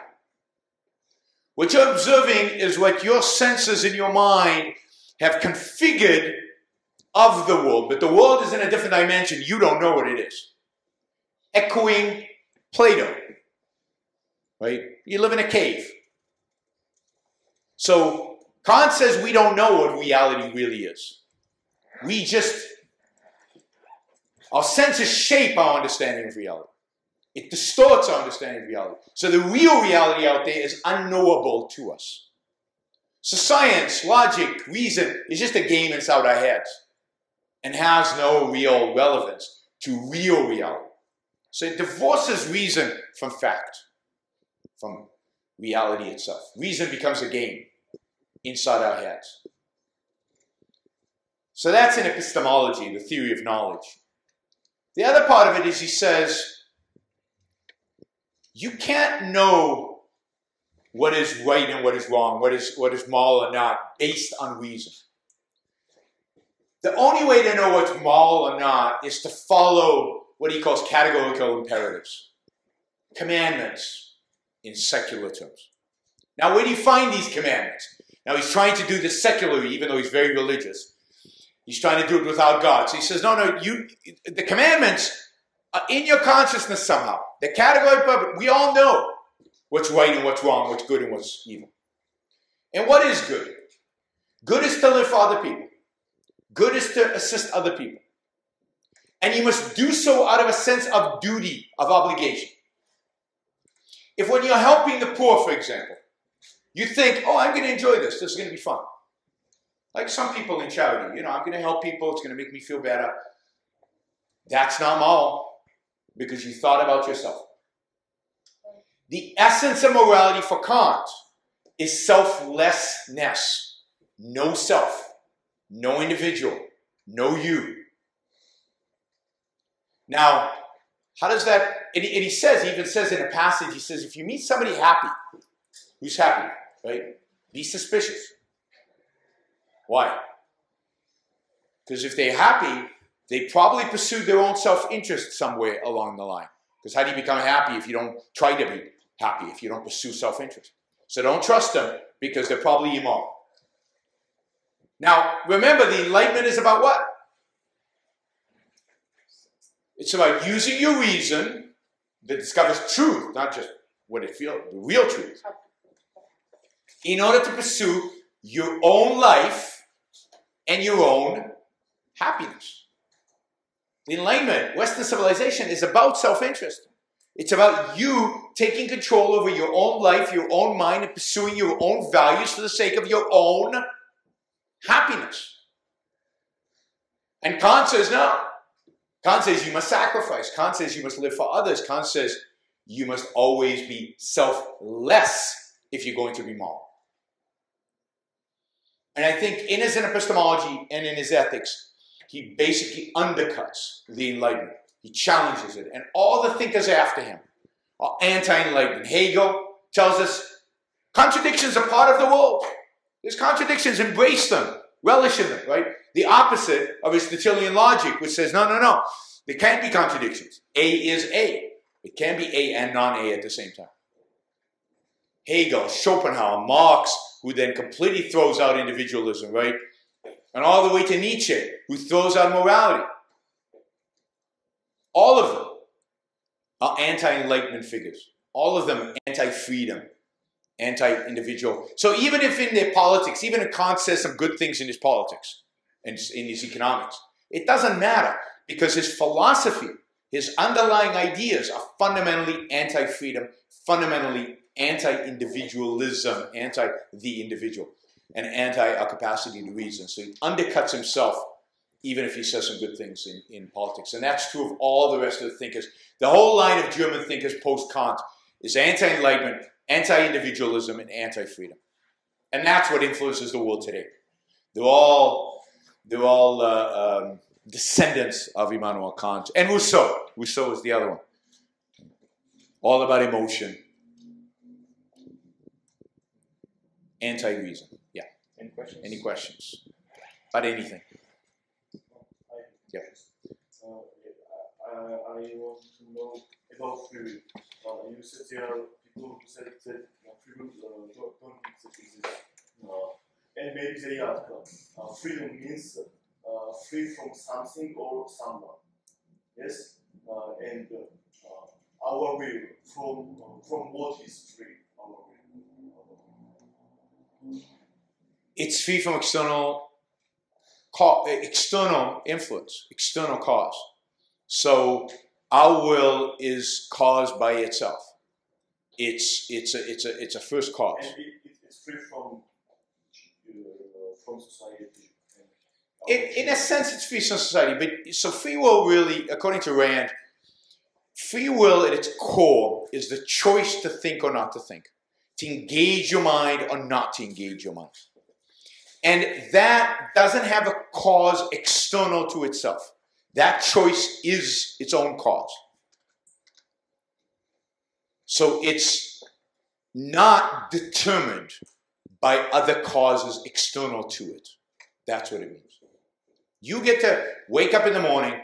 What you're observing is what your senses in your mind have configured of the world, but the world is in a different dimension. You don't know what it is. Echoing Plato, right? You live in a cave. So Kant says we don't know what reality really is. We just, our senses shape our understanding of reality. It distorts our understanding of reality. So the real reality out there is unknowable to us. So science, logic, reason is just a game inside our heads and has no real relevance to real reality. So it divorces reason from fact, from reality itself. Reason becomes a game inside our heads. So that's in epistemology, the theory of knowledge. The other part of it is he says, you can't know what is right and what is wrong, what is, what is moral or not, based on reason. The only way to know what's moral or not is to follow what he calls categorical imperatives, commandments in secular terms. Now, where do you find these commandments? Now, he's trying to do this secularly, even though he's very religious. He's trying to do it without God. So he says, no, no, you, the commandments are in your consciousness somehow. The category of purpose, we all know what's right and what's wrong, what's good and what's evil. And what is good? Good is to live for other people. Good is to assist other people. And you must do so out of a sense of duty, of obligation. If when you're helping the poor, for example, you think, oh, I'm going to enjoy this. This is going to be fun. Like some people in charity, you know, I'm going to help people. It's going to make me feel better. That's not moral because you thought about yourself. The essence of morality for Kant is selflessness. No self, no individual, know you. Now, how does that, and he, and he says, he even says in a passage, he says, if you meet somebody happy, who's happy, right? Be suspicious. Why? Because if they're happy, they probably pursued their own self-interest somewhere along the line. Because how do you become happy if you don't try to be happy, if you don't pursue self-interest? So don't trust them because they're probably immoral. Now, remember, the Enlightenment is about what? It's about using your reason that discovers truth, not just what it feels, the real truth, in order to pursue your own life and your own happiness. The Enlightenment, Western civilization, is about self-interest. It's about you taking control over your own life, your own mind, and pursuing your own values for the sake of your own happiness. And Kant says no. Kant says you must sacrifice. Kant says you must live for others. Kant says you must always be selfless if you're going to be moral. And I think in his epistemology and in his ethics, he basically undercuts the Enlightenment. He challenges it. And all the thinkers after him are anti-Enlightenment. Hegel tells us contradictions are part of the world. There's contradictions. Embrace them. Relish in them, right? The opposite of Aristotelian logic, which says, no, no, no. There can't be contradictions. A is A. It can be A and non-A at the same time. Hegel, Schopenhauer, Marx, who then completely throws out individualism, right? And all the way to Nietzsche, who throws out morality. All of them are anti-Enlightenment figures. All of them are anti-freedom, anti-individual. So even if in their politics, even if Kant says some good things in his politics and in his economics, it doesn't matter because his philosophy, his underlying ideas are fundamentally anti-freedom, fundamentally anti-individualism, anti-the individual, and anti our capacity to reason. So he undercuts himself even if he says some good things in, in politics. And that's true of all the rest of the thinkers. The whole line of German thinkers post-Kant is anti-Enlightenment, anti-individualism, and anti-freedom. And that's what influences the world today. They're all, they're all uh, um, descendants of Immanuel Kant. And Rousseau. Rousseau is the other one. All about emotion. Anti-reason. Yeah. Any questions? Any questions? About anything? Yeah. Uh, I, I want to know about free will. Uh, you said there are people who said that free will uh, don't, don't exist. Uh, and maybe they ask, uh, freedom means uh, free from something or someone. Yes? Uh, and uh, our will, from, uh, from what is free? Our will. It's free from external external influence, external cause. So our will is caused by itself. It's it's a it's a it's a first cause. And it, it's free from uh, from society. In, in a sense, it's free from society. But so free will really, according to Rand, free will at its core is the choice to think or not to think. To engage your mind or not to engage your mind. And that doesn't have a cause external to itself. That choice is its own cause. So it's not determined by other causes external to it. That's what it means. You get to wake up in the morning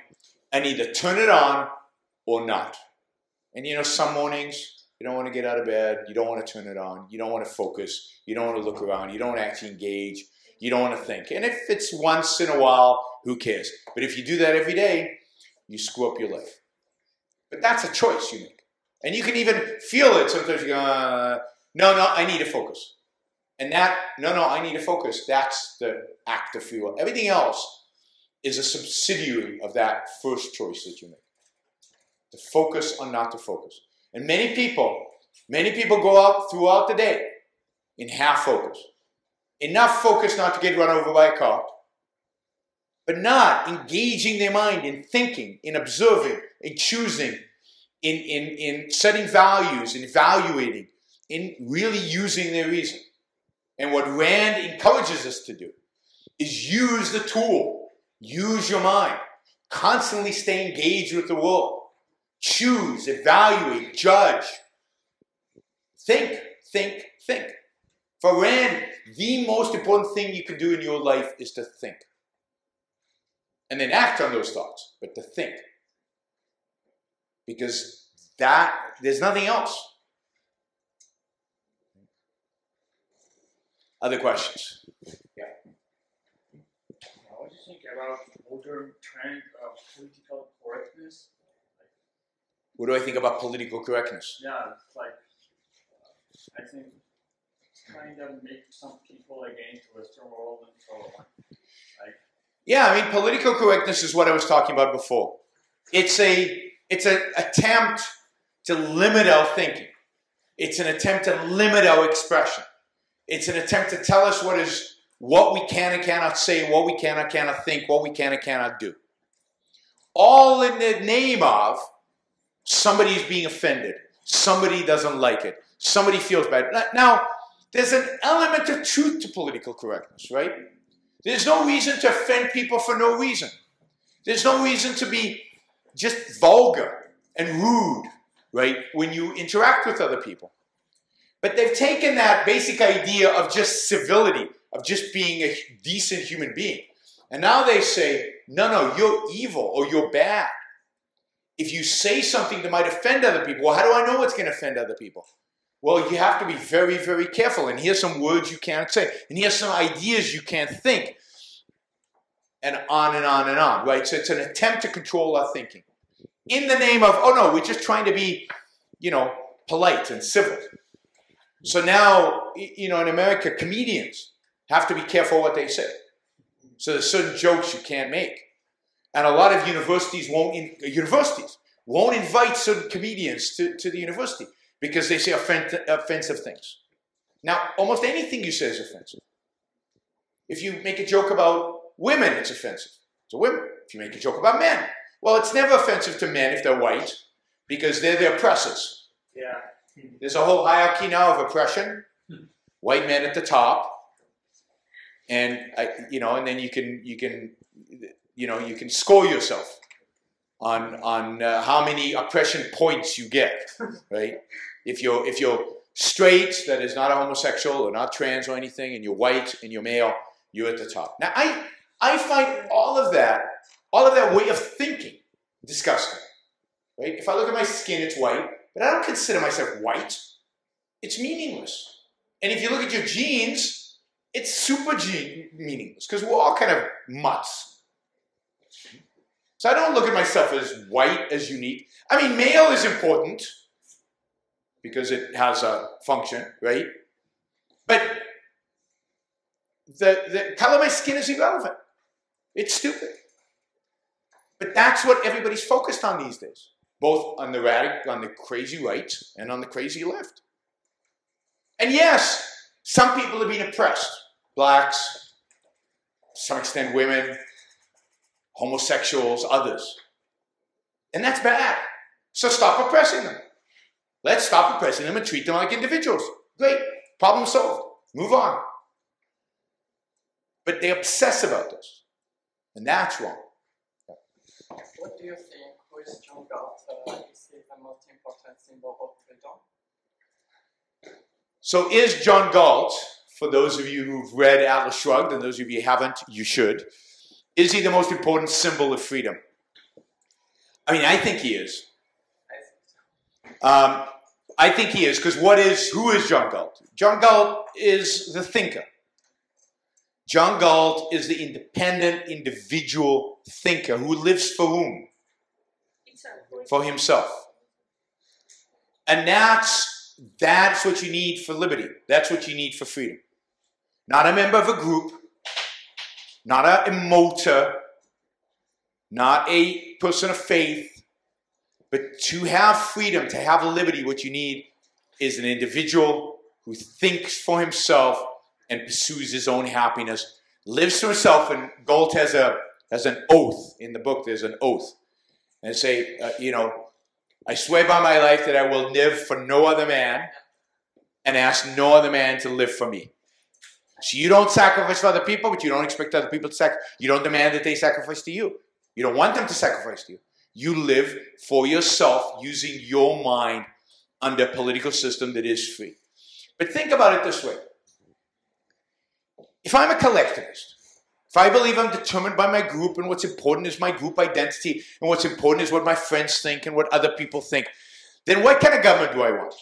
and either turn it on or not. And you know, some mornings, you don't want to get out of bed. You don't want to turn it on. You don't want to focus. You don't want to look around. You don't want to actually engage. You don't want to think. And if it's once in a while, who cares? But if you do that every day, you screw up your life. But that's a choice you make. And you can even feel it. Sometimes you go, uh, no, no, I need to focus. And that, no, no, I need to focus. That's the act of free will. Everything else is a subsidiary of that first choice that you make. To focus or not to focus. And many people, many people go out throughout the day in half focus. Enough focus not to get run over by a car, but not engaging their mind in thinking, in observing, in choosing, in, in, in setting values, in evaluating, in really using their reason. And what Rand encourages us to do is use the tool, Use your mind. Constantly stay engaged with the world. Choose, evaluate, judge. Think, think, think. For Rand, the most important thing you can do in your life is to think. And then act on those thoughts, but to think. Because that, there's nothing else. Other questions? Yeah. I was just thinking about the modern trend of political correctness. What do I think about political correctness? Yeah, it's like, uh, I think it's kind of makes some people against Western world and so on. Like, yeah, I mean, political correctness is what I was talking about before. It's a, it's an attempt to limit our thinking. It's an attempt to limit our expression. It's an attempt to tell us what is, what we can and cannot say, what we can and cannot think, what we can and cannot do. All in the name of somebody's being offended. Somebody doesn't like it. Somebody feels bad. Now, there's an element of truth to political correctness, right? There's no reason to offend people for no reason. There's no reason to be just vulgar and rude, right, when you interact with other people. But they've taken that basic idea of just civility, of just being a decent human being. And now they say, no, no, you're evil or you're bad. If you say something that might offend other people, well, how do I know it's going to offend other people? Well, you have to be very, very careful. And here's some words you can't say. And here's some ideas you can't think. And on and on and on, right? So it's an attempt to control our thinking. In the name of, oh, no, we're just trying to be, you know, polite and civil. So now, you know, in America, comedians have to be careful what they say. So there's certain jokes you can't make. And a lot of universities won't, in, universities won't invite certain comedians to, to the university because they say offend, offensive things. Now, almost anything you say is offensive. If you make a joke about women, it's offensive to women. If you make a joke about men, well, it's never offensive to men if they're white because they're the oppressors. Yeah. There's a whole hierarchy now of oppression, white men at the top, and I, you know, and then you can you can you know you can score yourself on on uh, how many oppression points you get, right? If you're if you're straight, that is not a homosexual or not trans or anything, and you're white and you're male, you're at the top. Now I I find all of that all of that way of thinking disgusting, right? If I look at my skin, it's white. But I don't consider myself white. It's meaningless. And if you look at your genes, it's super gene meaningless because we're all kind of mutts. So I don't look at myself as white, as unique. I mean, male is important because it has a function, right? But the, the color of my skin is irrelevant. It's stupid. But that's what everybody's focused on these days. Both on the radic, on the crazy right and on the crazy left. And yes, some people are being oppressed. Blacks, to some extent women, homosexuals, others. And that's bad. So stop oppressing them. Let's stop oppressing them and treat them like individuals. Great. Problem solved. Move on. But they obsess about this. And that's wrong. What do you think? Is John Galt, uh, is he the most important symbol of freedom? So is John Galt, for those of you who've read Atlas Shrugged, and those of you who haven't, you should, is he the most important symbol of freedom? I mean, I think he is. I think so. Um, I think he is, because what is, who is John Galt? John Galt is the thinker. John Galt is the independent individual thinker who lives for whom? For himself. And that's, that's what you need for liberty. That's what you need for freedom. Not a member of a group, not an emoter, not a person of faith, but to have freedom, to have liberty, what you need is an individual who thinks for himself and pursues his own happiness, lives for himself, and Galt has, a, has an oath. In the book, there's an oath. And say, uh, you know, I swear by my life that I will live for no other man and ask no other man to live for me. So you don't sacrifice for other people, but you don't expect other people to sacrifice. You don't demand that they sacrifice to you. You don't want them to sacrifice to you. You live for yourself using your mind under a political system that is free. But think about it this way. If I'm a collectivist, if I believe I'm determined by my group and what's important is my group identity and what's important is what my friends think and what other people think, then what kind of government do I want?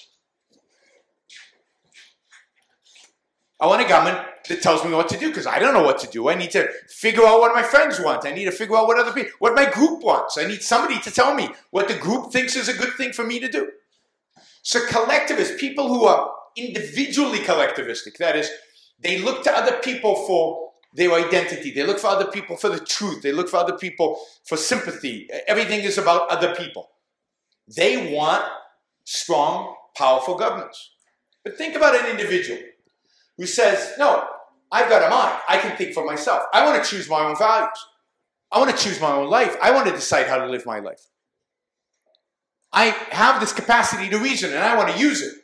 I want a government that tells me what to do because I don't know what to do. I need to figure out what my friends want. I need to figure out what other people, what my group wants. I need somebody to tell me what the group thinks is a good thing for me to do. So collectivists, people who are individually collectivistic, that is, they look to other people for their identity. They look for other people for the truth. They look for other people for sympathy. Everything is about other people. They want strong, powerful governments. But think about an individual who says, no, I've got a mind. I can think for myself. I want to choose my own values. I want to choose my own life. I want to decide how to live my life. I have this capacity to reason, and I want to use it.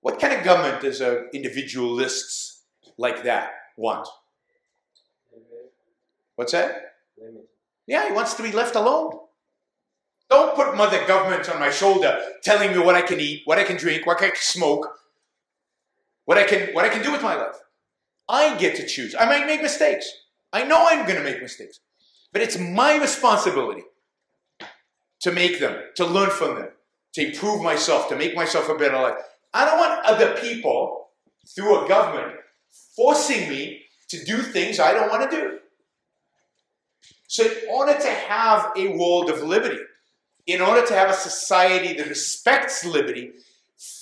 What kind of government does an individualist like that want? What's that? Yeah, he wants to be left alone. Don't put mother government on my shoulder telling me what I can eat, what I can drink, what I can smoke, What I can, what I can do with my life. I get to choose. I might make mistakes. I know I'm going to make mistakes. But it's my responsibility to make them, to learn from them, to improve myself, to make myself a better life. I don't want other people, through a government, forcing me to do things I don't want to do. So in order to have a world of liberty, in order to have a society that respects liberty,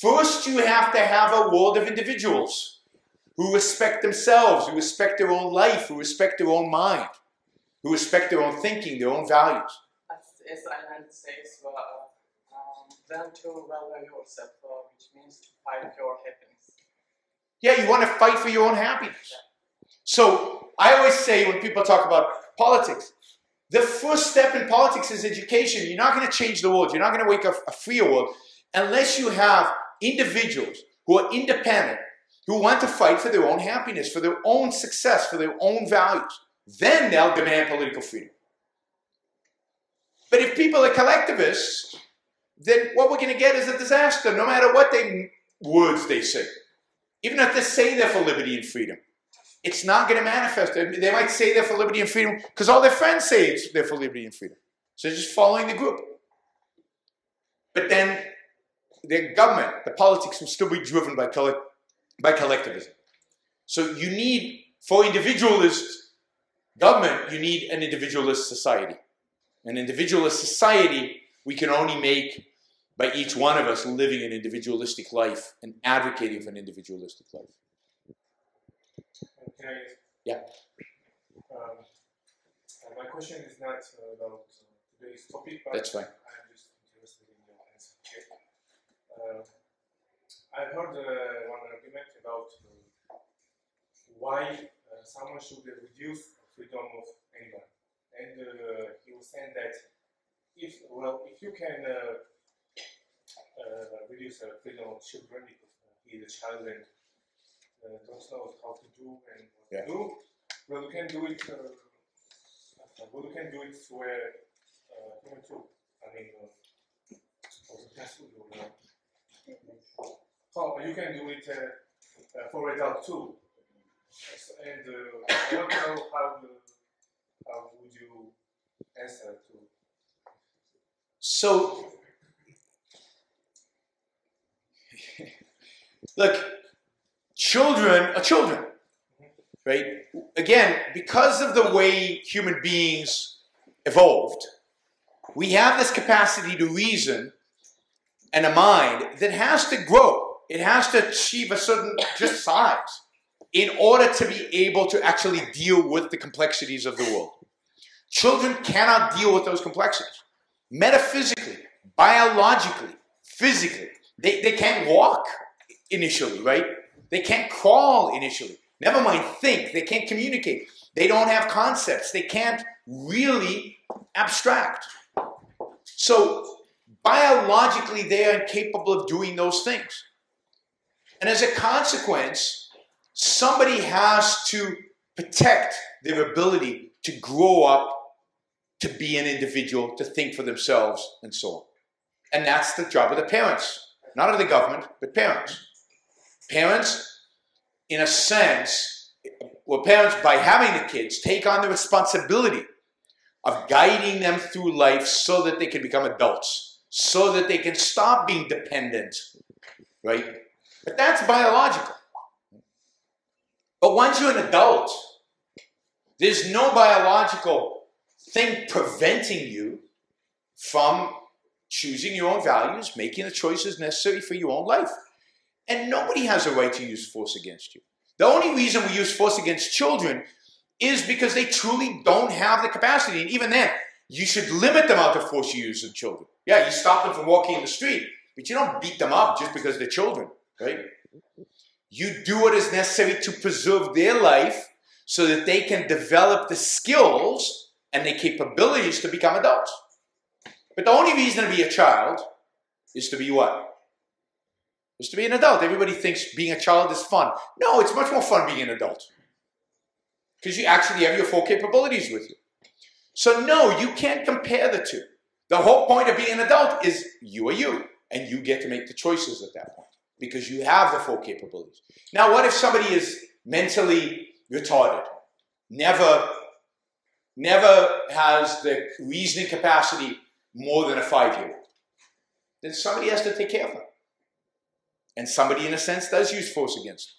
first, you have to have a world of individuals who respect themselves, who respect their own life, who respect their own mind, who respect their own thinking, their own values. As Ayn Rand says, well, um, learn to value yourself, which means to fight for your happiness. Yeah, you want to fight for your own happiness. Yeah. So I always say when people talk about politics, the first step in politics is education. You're not going to change the world. You're not going to wake up a freer world unless you have individuals who are independent, who want to fight for their own happiness, for their own success, for their own values. Then they'll demand political freedom. But if people are collectivists, then what we're going to get is a disaster, no matter what they, words they say. Even if they say they're for liberty and freedom, it's not going to manifest. They might say they're for liberty and freedom because all their friends say it's, they're for liberty and freedom. So they're just following the group. But then the government, the politics will still be driven by, collect by collectivism. So you need, for individualist government, you need an individualist society. An individualist society we can only make by each one of us living an individualistic life and advocating for an individualistic life. Okay. Yeah. Um, my question is not about today's topic, but that's fine. I'm just interested in your answer. Okay. Uh, I heard uh, one argument about uh, why uh, someone should reduce freedom of anyone, and uh, he was saying that if well, if you can uh, uh, reduce the uh, freedom of children because he is a child and uh, don't know how to do and what yeah. to do, well, you can do it. Uh, well, you can do it where uh, I mean, uh, oh, you can do it uh, uh, for adult too, and uh, I don't know how, uh, how would you answer to. So, look, children are children, right? Again, because of the way human beings evolved, we have this capacity to reason and a mind that has to grow. It has to achieve a certain just size in order to be able to actually deal with the complexities of the world. Children cannot deal with those complexities. Metaphysically, biologically, physically. They, they can't walk initially, right? They can't crawl initially. Never mind think. They can't communicate. They don't have concepts. They can't really abstract. So biologically, they are incapable of doing those things. And as a consequence, somebody has to protect their ability to grow up, to be an individual, to think for themselves, and so on. And that's the job of the parents. Not of the government, but parents. Parents, in a sense, well, parents, by having the kids, take on the responsibility of guiding them through life so that they can become adults, so that they can stop being dependent, right? But that's biological. But once you're an adult, there's no biological thing preventing you from choosing your own values, making the choices necessary for your own life. And nobody has a right to use force against you. The only reason we use force against children is because they truly don't have the capacity. And even then, you should limit the amount of force you use on children. Yeah, you stop them from walking in the street, but you don't beat them up just because they're children, right? You do what is necessary to preserve their life so that they can develop the skills and the capabilities to become adults. But the only reason to be a child is to be what? Is to be an adult. Everybody thinks being a child is fun. No, it's much more fun being an adult. Because you actually have your full capabilities with you. So no, you can't compare the two. The whole point of being an adult is you are you. And you get to make the choices at that point. Because you have the full capabilities. Now, what if somebody is mentally retarded? Never, never has the reasoning capacity more than a five-year-old. Then somebody has to take care of them. And somebody, in a sense, does use force against them.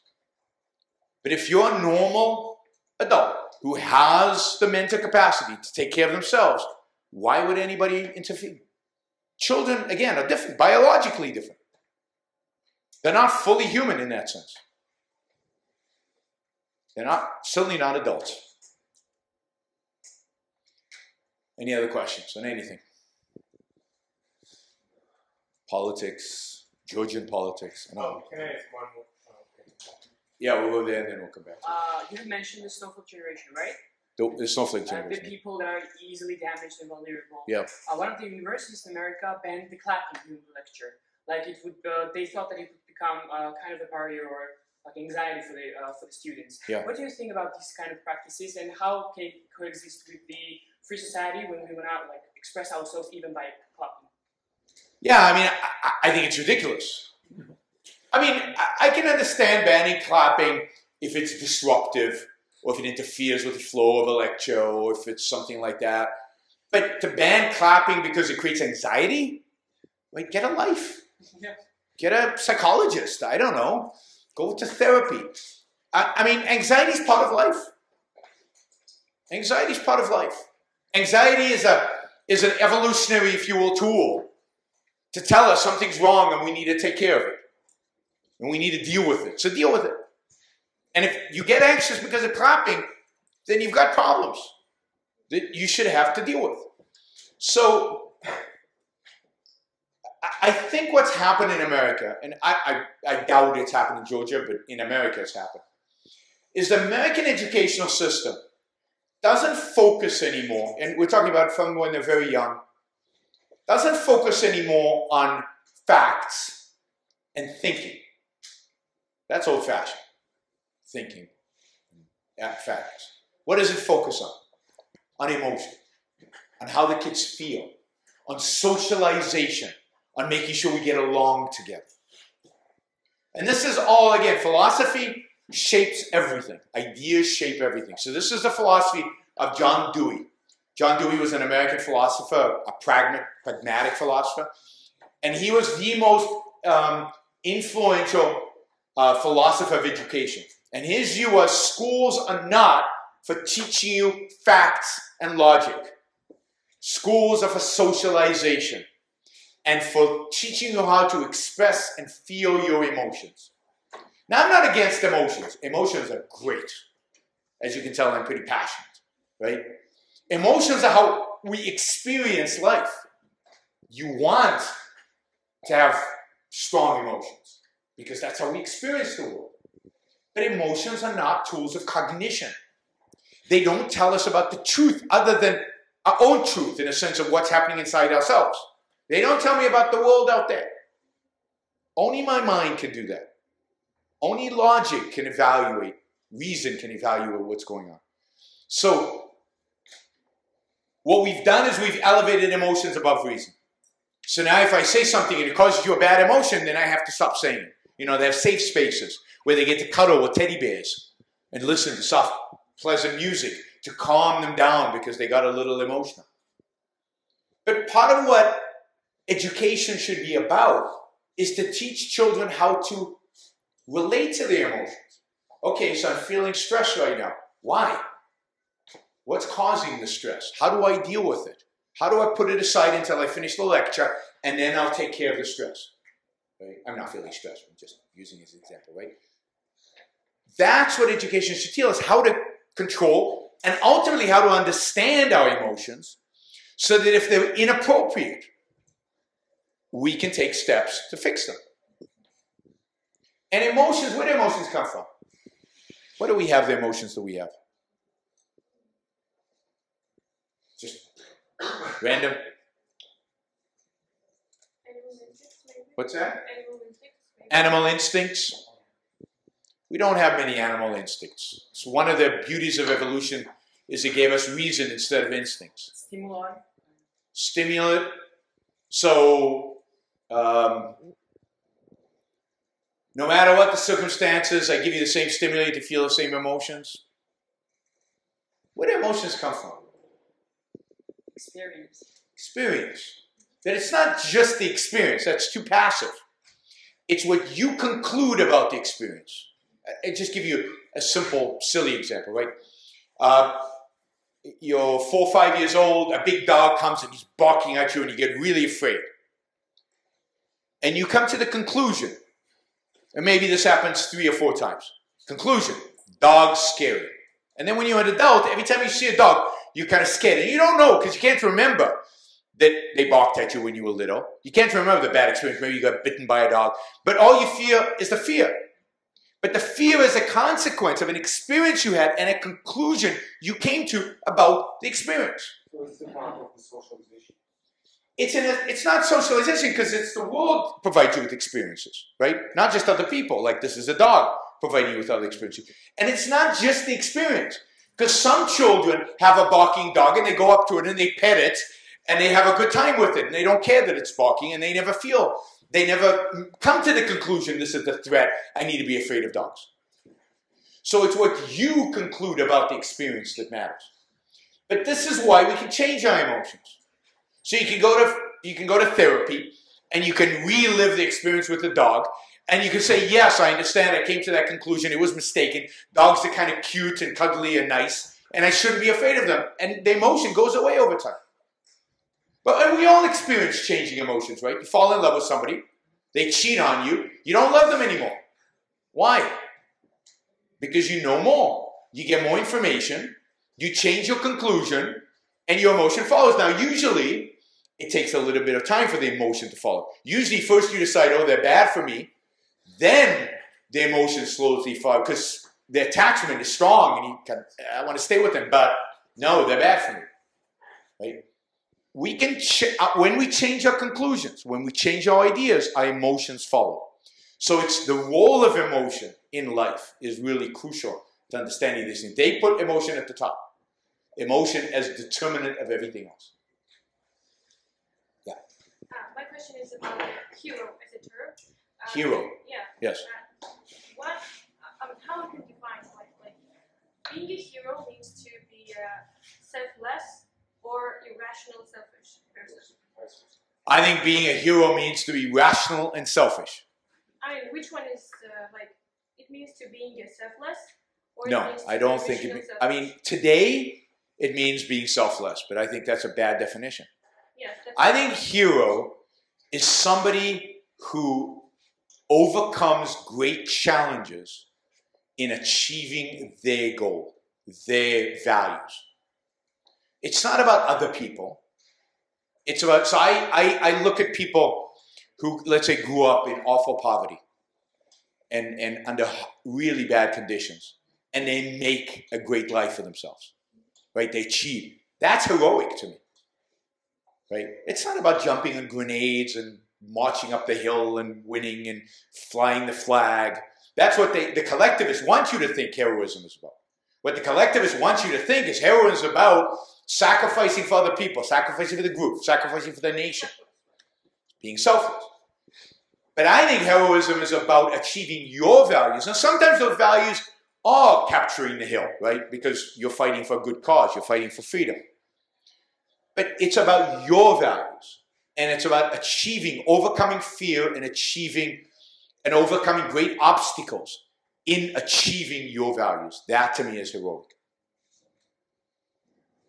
But if you're a normal adult who has the mental capacity to take care of themselves, why would anybody interfere? Children, again, are different, biologically different. They're not fully human in that sense. They're not, certainly not adults. Any other questions on anything? Politics, Georgian politics. And oh, can I ask one more? Yeah, we'll go there and then we'll come back to uh, you. You mentioned the snowflake generation, right? The, the snowflake generation. Uh, the people that are easily damaged and vulnerable. Yeah. Uh, one of the universities in America banned the clapping during the lecture. Like it would, uh, they thought that it would become uh, kind of a barrier or like anxiety for the uh, for the students. Yeah. What do you think about these kind of practices and how can it coexist with the free society when we will not like express ourselves even by clapping? Yeah, I mean, I, I think it's ridiculous. I mean, I, I can understand banning clapping if it's disruptive or if it interferes with the flow of a lecture or if it's something like that. But to ban clapping because it creates anxiety? Like, get a life. Yeah. Get a psychologist. I don't know. Go to therapy. I, I mean, anxiety is part of life. Anxiety is part of life. Anxiety is a is an evolutionary, if you will, tool to tell us something's wrong and we need to take care of it. And we need to deal with it. So deal with it. And if you get anxious because of clapping, then you've got problems that you should have to deal with. So I think what's happened in America, and I, I, I doubt it's happened in Georgia, but in America it's happened, is the American educational system doesn't focus anymore, and we're talking about from when they're very young, doesn't focus anymore on facts and thinking. That's old-fashioned thinking at facts. What does it focus on? On emotion, on how the kids feel, on socialization, on making sure we get along together. And this is all, again, philosophy shapes everything. Ideas shape everything. So this is the philosophy of John Dewey. John Dewey was an American philosopher, a pragmatic philosopher, and he was the most um, influential uh, philosopher of education. And his view was schools are not for teaching you facts and logic. Schools are for socialization and for teaching you how to express and feel your emotions. Now, I'm not against emotions. Emotions are great. As you can tell, I'm pretty passionate, right? Emotions are how we experience life. You want to have strong emotions because that's how we experience the world. But emotions are not tools of cognition. They don't tell us about the truth other than our own truth in a sense of what's happening inside ourselves. They don't tell me about the world out there. Only my mind can do that. Only logic can evaluate, reason can evaluate what's going on. So what we've done is we've elevated emotions above reason. So now if I say something and it causes you a bad emotion, then I have to stop saying it. You know, they have safe spaces where they get to cuddle with teddy bears and listen to soft, pleasant music to calm them down because they got a little emotional. But part of what education should be about is to teach children how to relate to their emotions. Okay, so I'm feeling stress right now. Why? What's causing the stress? How do I deal with it? How do I put it aside until I finish the lecture, and then I'll take care of the stress? Right? I'm not feeling stressed. I'm just using this example, right? That's what education should teach us, how to control and ultimately how to understand our emotions so that if they're inappropriate, we can take steps to fix them. And emotions, where do emotions come from? What do we have the emotions that we have? Just random. What's that? Animal instincts. We don't have many animal instincts. So one of the beauties of evolution is it gave us reason instead of instincts. Stimuli. Stimulant. So, um, no matter what the circumstances, I give you the same stimuli to feel the same emotions. Where do emotions come from? Experience. Experience. That it's not just the experience. That's too passive. It's what you conclude about the experience. I'll just give you a simple, silly example, right? Uh, you're four or five years old, a big dog comes and he's barking at you and you get really afraid. And you come to the conclusion, and maybe this happens three or four times. Conclusion, dog's scary. And then when you're an adult, every time you see a dog, you're kind of scared. And you don't know because you can't remember that they barked at you when you were little. You can't remember the bad experience. Maybe you got bitten by a dog. But all you fear is the fear. But the fear is a consequence of an experience you had and a conclusion you came to about the experience. So it's the part of the socialization. It's, in a, it's not socialization because it's the world provides you with experiences, right? Not just other people. Like this is a dog providing you with other experiences. And it's not just the experience. Because some children have a barking dog and they go up to it and they pet it and they have a good time with it and they don't care that it's barking and they never feel... They never come to the conclusion, this is the threat, I need to be afraid of dogs. So it's what you conclude about the experience that matters. But this is why we can change our emotions. So you can go to, you can go to therapy, and you can relive the experience with the dog, and you can say, yes, I understand, I came to that conclusion, it was mistaken. Dogs are kind of cute and cuddly and nice, and I shouldn't be afraid of them. And the emotion goes away over time. But we all experience changing emotions, right? You fall in love with somebody. They cheat on you. You don't love them anymore. Why? Because you know more. You get more information. You change your conclusion. And your emotion follows. Now, usually, it takes a little bit of time for the emotion to follow. Usually, first you decide, oh, they're bad for me. Then, the emotion slowly follows. Because the attachment is strong. And you can, I want to stay with them. But, no, they're bad for me. Right? We can ch- when we change our conclusions, when we change our ideas, our emotions follow. So it's the role of emotion in life is really crucial to understanding this thing. They put emotion at the top. Emotion as determinant of everything else. Yeah. Uh, my question is about hero as a term. Um, hero. Yeah. Yes. Uh, what? I mean, how can you define like, like being a hero means to be uh, selfless. Or irrational, selfish person? I think being a hero means to be rational and selfish. I mean, which one is uh, like? It means to being selfless. Or no, it means to I don't be think. It be, I mean, today it means being selfless, but I think that's a bad definition. Yes. I think hero is somebody who overcomes great challenges in achieving their goal, their values. It's not about other people. It's about, so I, I, I look at people who, let's say, grew up in awful poverty and, and under really bad conditions, and they make a great life for themselves, right? They achieve. That's heroic to me, right? It's not about jumping on grenades and marching up the hill and winning and flying the flag. That's what they, the collectivists want you to think heroism is about. What the collectivists want you to think is heroism is about sacrificing for other people, sacrificing for the group, sacrificing for the nation, being selfless. But I think heroism is about achieving your values. And sometimes those values are capturing the hill, right? Because you're fighting for a good cause, you're fighting for freedom. But it's about your values. And it's about achieving, overcoming fear and achieving and overcoming great obstacles in achieving your values. That to me is heroic.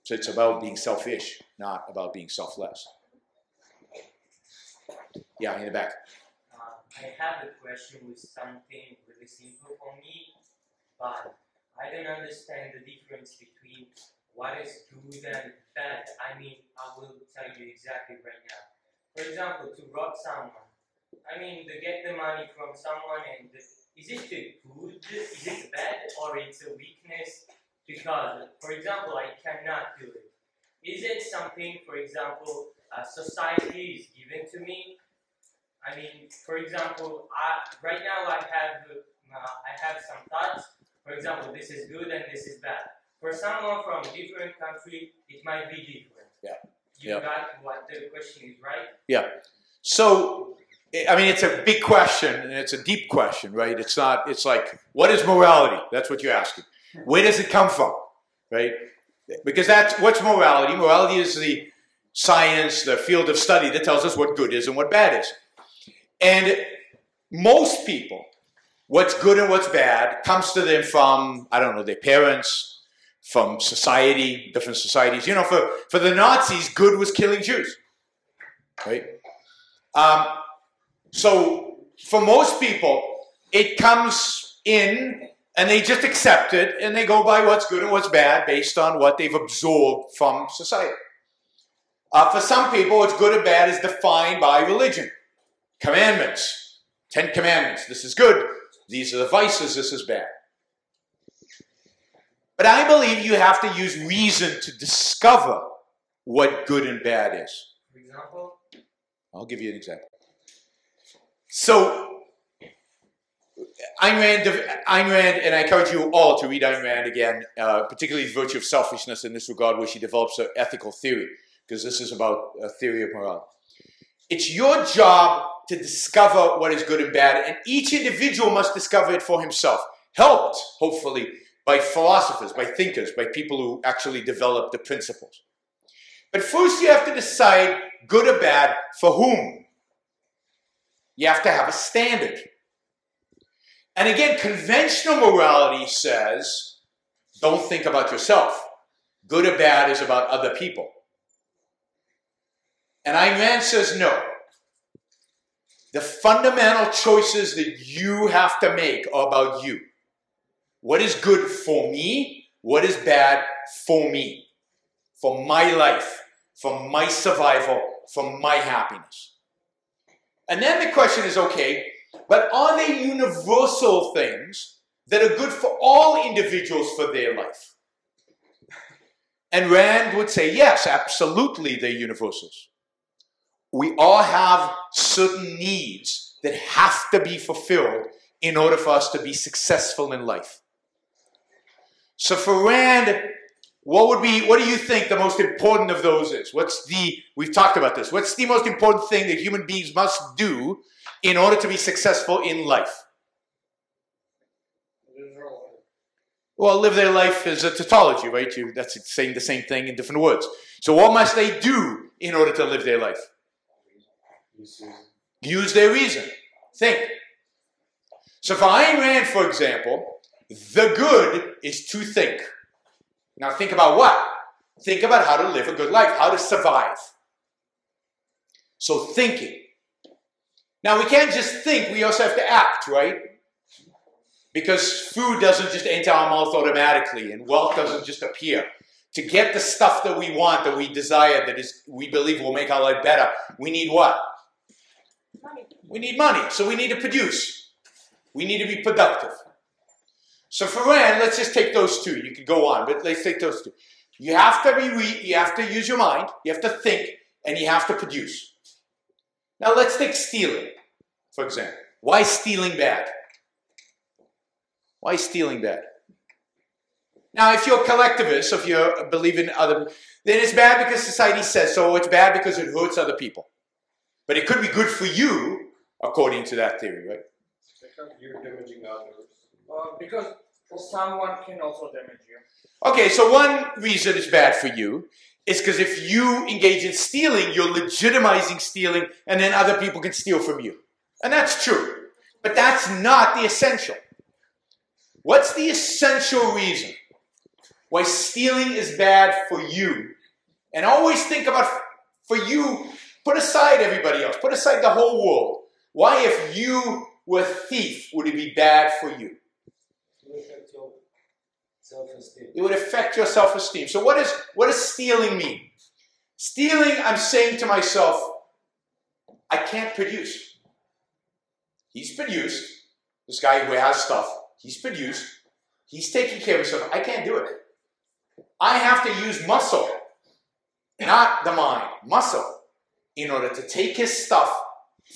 So it's about being selfish, not about being selfless. Yeah, in the back. Uh, I have a question with something really simple for me, but I don't understand the difference between what is good and bad. I mean, I will tell you exactly right now. For example, to rob someone. I mean, to get the money from someone, and is it good, is it bad, or it's a weakness? Because, for example, I cannot do it. Is it something, for example, uh, society is given to me? I mean, for example, I, right now I have, uh, I have some thoughts. For example, this is good and this is bad. For someone from a different country, it might be different. Yeah. You yeah. got what the question is, right? Yeah. So, I mean, it's a big question, and it's a deep question, right? It's not, it's like, what is morality? That's what you're asking. Where does it come from, right? Because that's, what's morality? Morality is the science, the field of study that tells us what good is and what bad is. And most people, what's good and what's bad comes to them from, I don't know, their parents, from society, different societies. You know, for, for the Nazis, good was killing Jews, right? Um, so for most people, it comes in, and they just accept it, and they go by what's good and what's bad based on what they've absorbed from society. Uh, for some people, what's good or bad is defined by religion. Commandments, Ten Commandments, this is good. These are the vices, this is bad. But I believe you have to use reason to discover what good and bad is. For example? I'll give you an example. So, Ayn Rand, Ayn Rand, and I encourage you all to read Ayn Rand again, uh, particularly the virtue of selfishness in this regard, where she develops her ethical theory, because this is about a theory of morality. It's your job to discover what is good and bad, and each individual must discover it for himself, helped, hopefully, by philosophers, by thinkers, by people who actually develop the principles. But first you have to decide good or bad for whom. You have to have a standard. And again, conventional morality says, don't think about yourself. Good or bad is about other people. And Ayn Rand says, no. The fundamental choices that you have to make are about you. What is good for me? What is bad for me? For my life, for my survival, for my happiness. And then the question is, okay, but are they universal things that are good for all individuals for their life? And Rand would say, yes, absolutely, they're universals. We all have certain needs that have to be fulfilled in order for us to be successful in life. So for Rand, what would be, what do you think the most important of those is? What's the, we've talked about this, what's the most important thing that human beings must do in order to be successful in life? Live their life. Well, live their life is a tautology, right? You, that's saying the same thing in different words. So what must they do in order to live their life? Use, Use their reason. Think. So for Ayn Rand, for example, the good is to think. Now think about what? Think about how to live a good life, how to survive. So thinking. Now, we can't just think, we also have to act, right? Because food doesn't just enter our mouth automatically, and wealth doesn't just appear. To get the stuff that we want, that we desire, that is, we believe will make our life better, we need what? Money. We need money, so we need to produce. We need to be productive. So for Rand, let's just take those two. You could go on, but let's take those two. You have to be re- you have to use your mind, you have to think, and you have to produce. Now let's take stealing, for example. Why is stealing bad? Why is stealing bad? Now, if you're a collectivist, if you believe in other, then it's bad because society says so. It's bad because it hurts other people. But it could be good for you, according to that theory, right? Because you're damaging others. Uh, because someone can also damage you. Okay, so one reason it's bad for you is because if you engage in stealing, you're legitimizing stealing, and then other people can steal from you. And that's true. But that's not the essential. What's the essential reason why stealing is bad for you? And always think about, for you, put aside everybody else, put aside the whole world. Why, if you were a thief, would it be bad for you? It would affect your self-esteem. So what is, what does stealing mean? Stealing, I'm saying to myself, I can't produce. He's produced. This guy who has stuff, he's produced. He's taking care of himself. I can't do it. I have to use muscle, not the mind, muscle, in order to take his stuff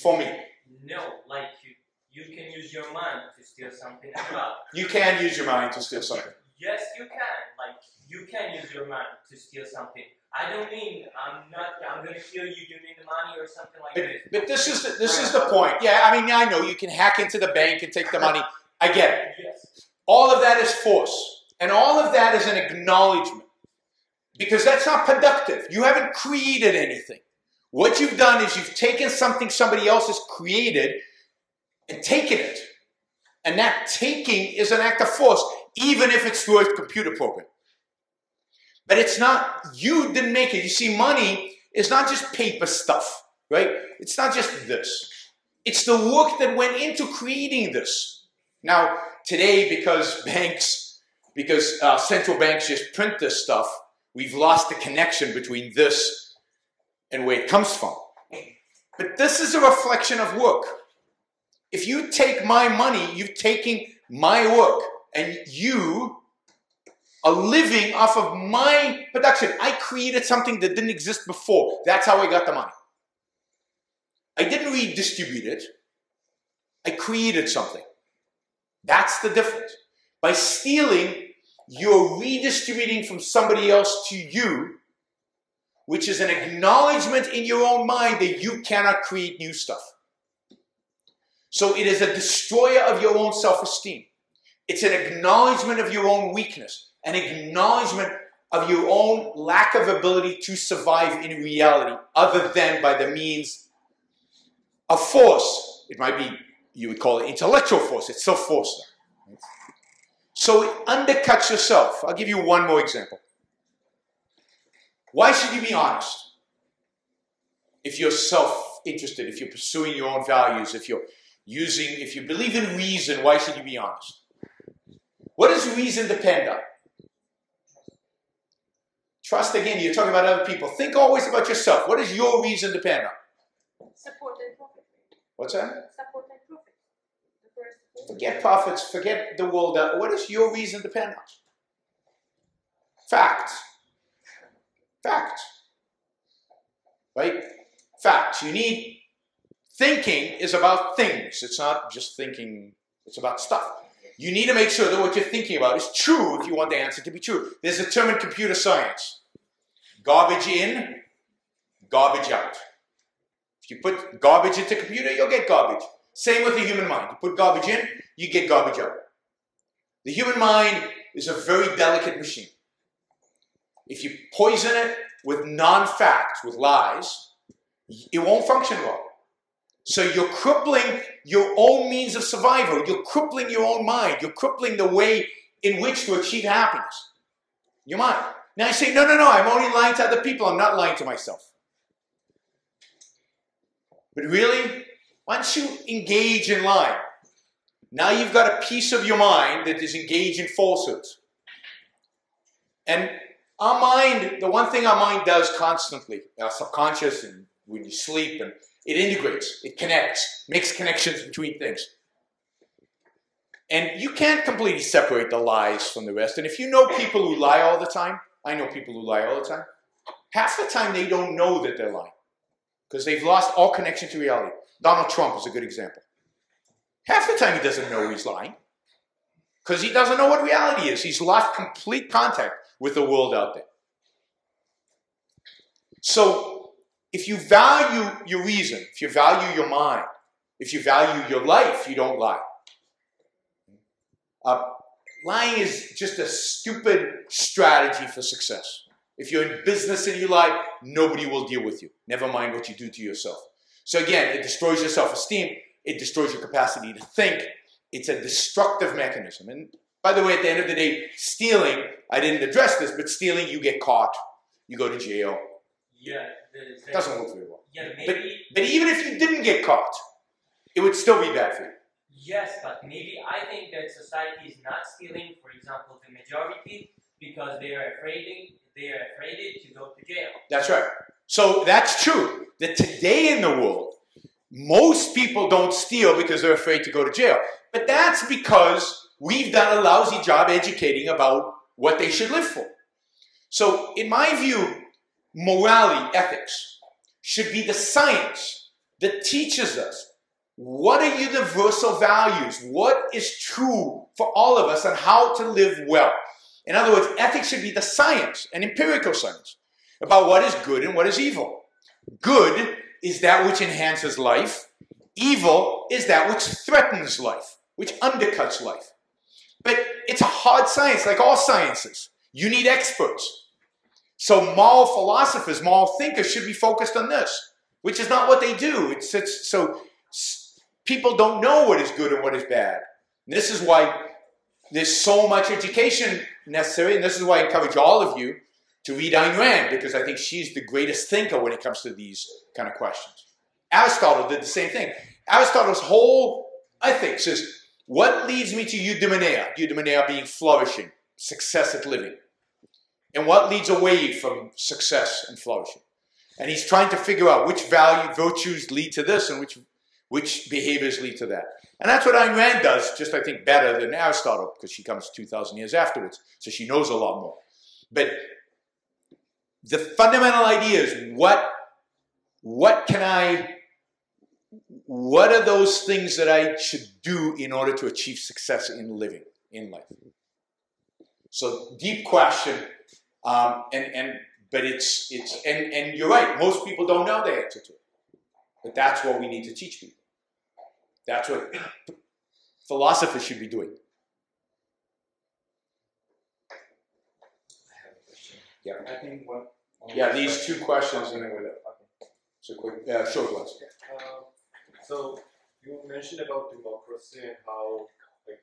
for me. No, like you, you can use your mind to steal something as well. You can use your mind to steal something. Yes, you can. Like, you can use your mind to steal something. I don't mean I'm not. I'm going to steal you. You need the money or something like but, this. But this is the, this is the point. Yeah, I mean, I know you can hack into the bank and take the money. I get it. Yes. All of that is force, and all of that is an acknowledgement, because that's not productive. You haven't created anything. What you've done is you've taken something somebody else has created and taken it, and that taking is an act of force, even if it's through a computer program. But it's not, you didn't make it. You see, money is not just paper stuff, right? It's not just this. It's the work that went into creating this. Now, today, because banks, because uh, central banks just print this stuff, we've lost the connection between this and where it comes from. But this is a reflection of work. If you take my money, you're taking my work, and you are living off of my production. I created something that didn't exist before. That's how I got the money. I didn't redistribute it. I created something. That's the difference. By stealing, you're redistributing from somebody else to you, which is an acknowledgement in your own mind that you cannot create new stuff. So it is a destroyer of your own self-esteem. It's an acknowledgement of your own weakness, an acknowledgement of your own lack of ability to survive in reality other than by the means of force. It might be, you would call it intellectual force. It's still force. So it undercuts yourself. I'll give you one more example. Why should you be honest? If you're self-interested, if you're pursuing your own values, if you're using, if you believe in reason, why should you be honest? What does reason depend on? Trust, again, you're talking about other people. Think always about yourself. What does your reason depend on? Support and profit. What's that? Support and profit. Forget profits, forget the world. What does your reason depend on? Facts. Facts. Right? Facts. You need, thinking is about things. It's not just thinking, it's about stuff. You need to make sure that what you're thinking about is true if you want the answer to be true. There's a term in computer science. Garbage in, garbage out. If you put garbage into a computer, you'll get garbage. Same with the human mind. You put garbage in, you get garbage out. The human mind is a very delicate machine. If you poison it with non-facts, with lies, it won't function well. So you're crippling your own means of survival. You're crippling your own mind. You're crippling the way in which to achieve happiness. Your mind. Now you say, no, no, no, I'm only lying to other people. I'm not lying to myself. But really, once you engage in lying, now you've got a piece of your mind that is engaged in falsehoods. And our mind, the one thing our mind does constantly, our subconscious and when you sleep, and it integrates, it connects, makes connections between things. And you can't completely separate the lies from the rest. And if you know people who lie all the time, I know people who lie all the time, half the time they don't know that they're lying because they've lost all connection to reality. Donald Trump is a good example. Half the time he doesn't know he's lying. because he doesn't know what reality is. He's lost complete contact with the world out there. So if you value your reason, if you value your mind, if you value your life, you don't lie. Uh, lying is just a stupid strategy for success. If you're in business and you lie, nobody will deal with you. Never mind what you do to yourself. So again, it destroys your self-esteem. It destroys your capacity to think. It's a destructive mechanism. And by the way, at the end of the day, stealing, I didn't address this, but stealing, you get caught. You go to jail. Yeah, it doesn't work very well. Yeah, maybe, but, but even if you didn't get caught, it would still be bad for you. Yes, but maybe I think that society is not stealing, for example, the majority, because they are afraid they are afraid to go to jail. That's right. So that's true. That today in the world, most people don't steal because they're afraid to go to jail. But that's because we've done a lousy job educating about what they should live for. So in my view, morality, ethics, should be the science that teaches us what are universal values, what is true for all of us, and how to live well. In other words, ethics should be the science, an empirical science, about what is good and what is evil. Good is that which enhances life. Evil is that which threatens life, which undercuts life. But it's a hard science, like all sciences. You need experts. So moral philosophers, moral thinkers should be focused on this, which is not what they do. It's, it's, so people don't know what is good and what is bad. And this is why there's so much education necessary, and this is why I encourage all of you to read Ayn Rand, because I think she's the greatest thinker when it comes to these kind of questions. Aristotle did the same thing. Aristotle's whole ethics is, what leads me to eudaimonia? Eudaimonia being flourishing, success at living. And what leads away from success and flourishing? And he's trying to figure out which value, virtues lead to this and which, which behaviors lead to that. And that's what Ayn Rand does, just I think better than Aristotle, because she comes two thousand years afterwards, so she knows a lot more. But the fundamental idea is what, what can I, what are those things that I should do in order to achieve success in living, in life? So deep question, um, and, and, but it's, it's and, and you're right, most people don't know the answer to it. But that's what we need to teach people. That's what philosophers should be doing. Yeah. I think what. Yeah, these two questions, and then we're done. So quick, uh, short ones. Uh, so you mentioned about democracy and how, like,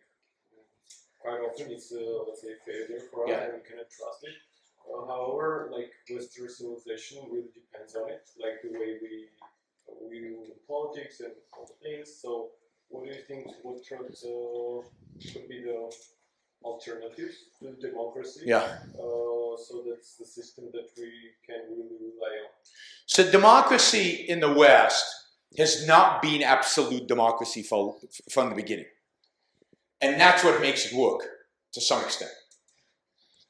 quite often it's a uh, let's say failure for us, yeah, and we cannot trust it. Uh, however, like Western civilization really depends on it, like the way we. We do politics and all things. So, what do you think? What uh, could be the alternatives to democracy? Yeah. Uh, so that's the system that we can really rely on. So, democracy in the West has not been absolute democracy for, from the beginning, and that's what makes it work to some extent.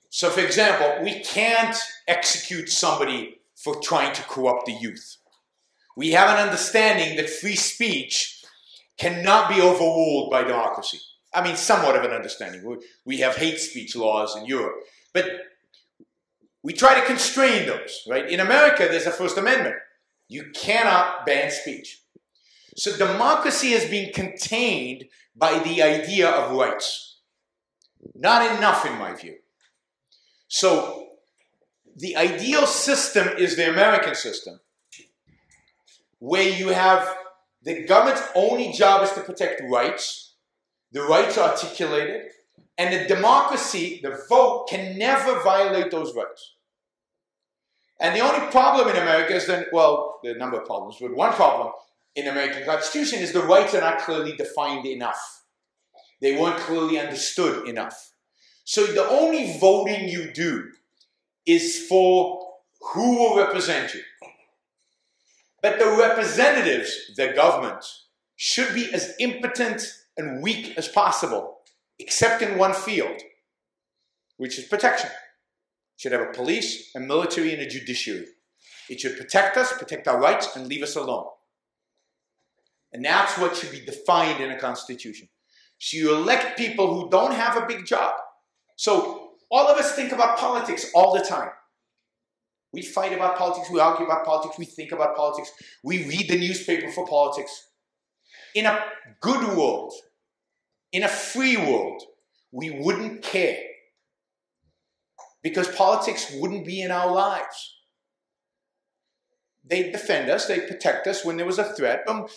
So, for example, we can't execute somebody for trying to corrupt the youth. We have an understanding that free speech cannot be overruled by democracy. I mean, somewhat of an understanding. We have hate speech laws in Europe. But we try to constrain those, right? In America, there's a First Amendment. You cannot ban speech. So democracy is being contained by the idea of rights. Not enough, in my view. So the ideal system is the American system, where you have the government's only job is to protect rights, the rights are articulated, and the democracy, the vote, can never violate those rights. And the only problem in America is that, well, there are a number of problems, but one problem in the American Constitution is the rights are not clearly defined enough. They weren't clearly understood enough. So the only voting you do is for who will represent you. But the representatives, the government, should be as impotent and weak as possible, except in one field, which is protection. It should have a police, a military, and a judiciary. It should protect us, protect our rights, and leave us alone. And that's what should be defined in a constitution. So you elect people who don't have a big job. So all of us think about politics all the time. We fight about politics, we argue about politics, we think about politics, we read the newspaper for politics. In a good world, in a free world, we wouldn't care because politics wouldn't be in our lives. They defend us, they protect us when there was a threat. Um,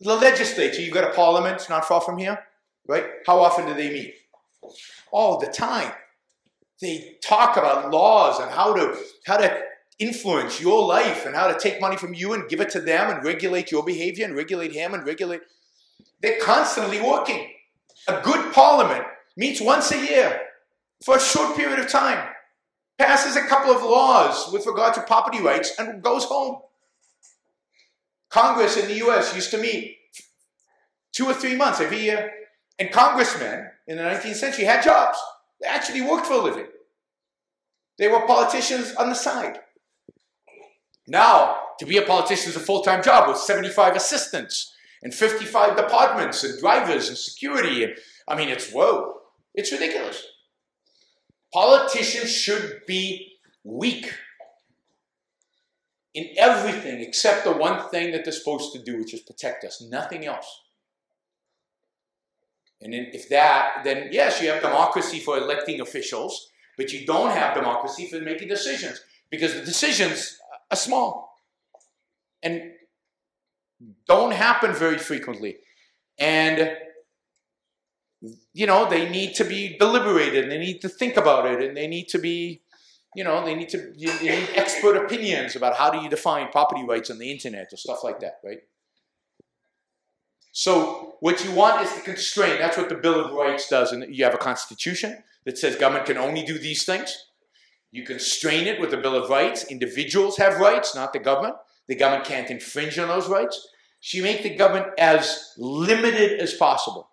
the legislature, you've got a parliament not far from here, right? How often do they meet? All the time. They talk about laws and how to, how to influence your life and how to take money from you and give it to them and regulate your behavior and regulate him and regulate. They're constantly working. A good parliament meets once a year for a short period of time, passes a couple of laws with regard to property rights and goes home. Congress in the U S used to meet two or three months every year, and congressmen in the nineteenth century had jobs. They actually worked for a living. They were politicians on the side. Now, to be a politician is a full-time job with seventy-five assistants and fifty-five departments and drivers and security. And, I mean, it's, whoa, it's ridiculous. Politicians should be weak in everything except the one thing that they're supposed to do, which is protect us, nothing else. And if that, then yes, you have democracy for electing officials, but you don't have democracy for making decisions because the decisions are small and don't happen very frequently. And, you know, they need to be deliberated and they need to think about it and they need to be, you know, they need to, you need expert opinions about how do you define property rights on the internet or stuff like that, right? So what you want is to constrain. That's what the Bill of Rights does. And you have a constitution that says government can only do these things. You constrain it with the Bill of Rights. Individuals have rights, not the government. The government can't infringe on those rights. So you make the government as limited as possible.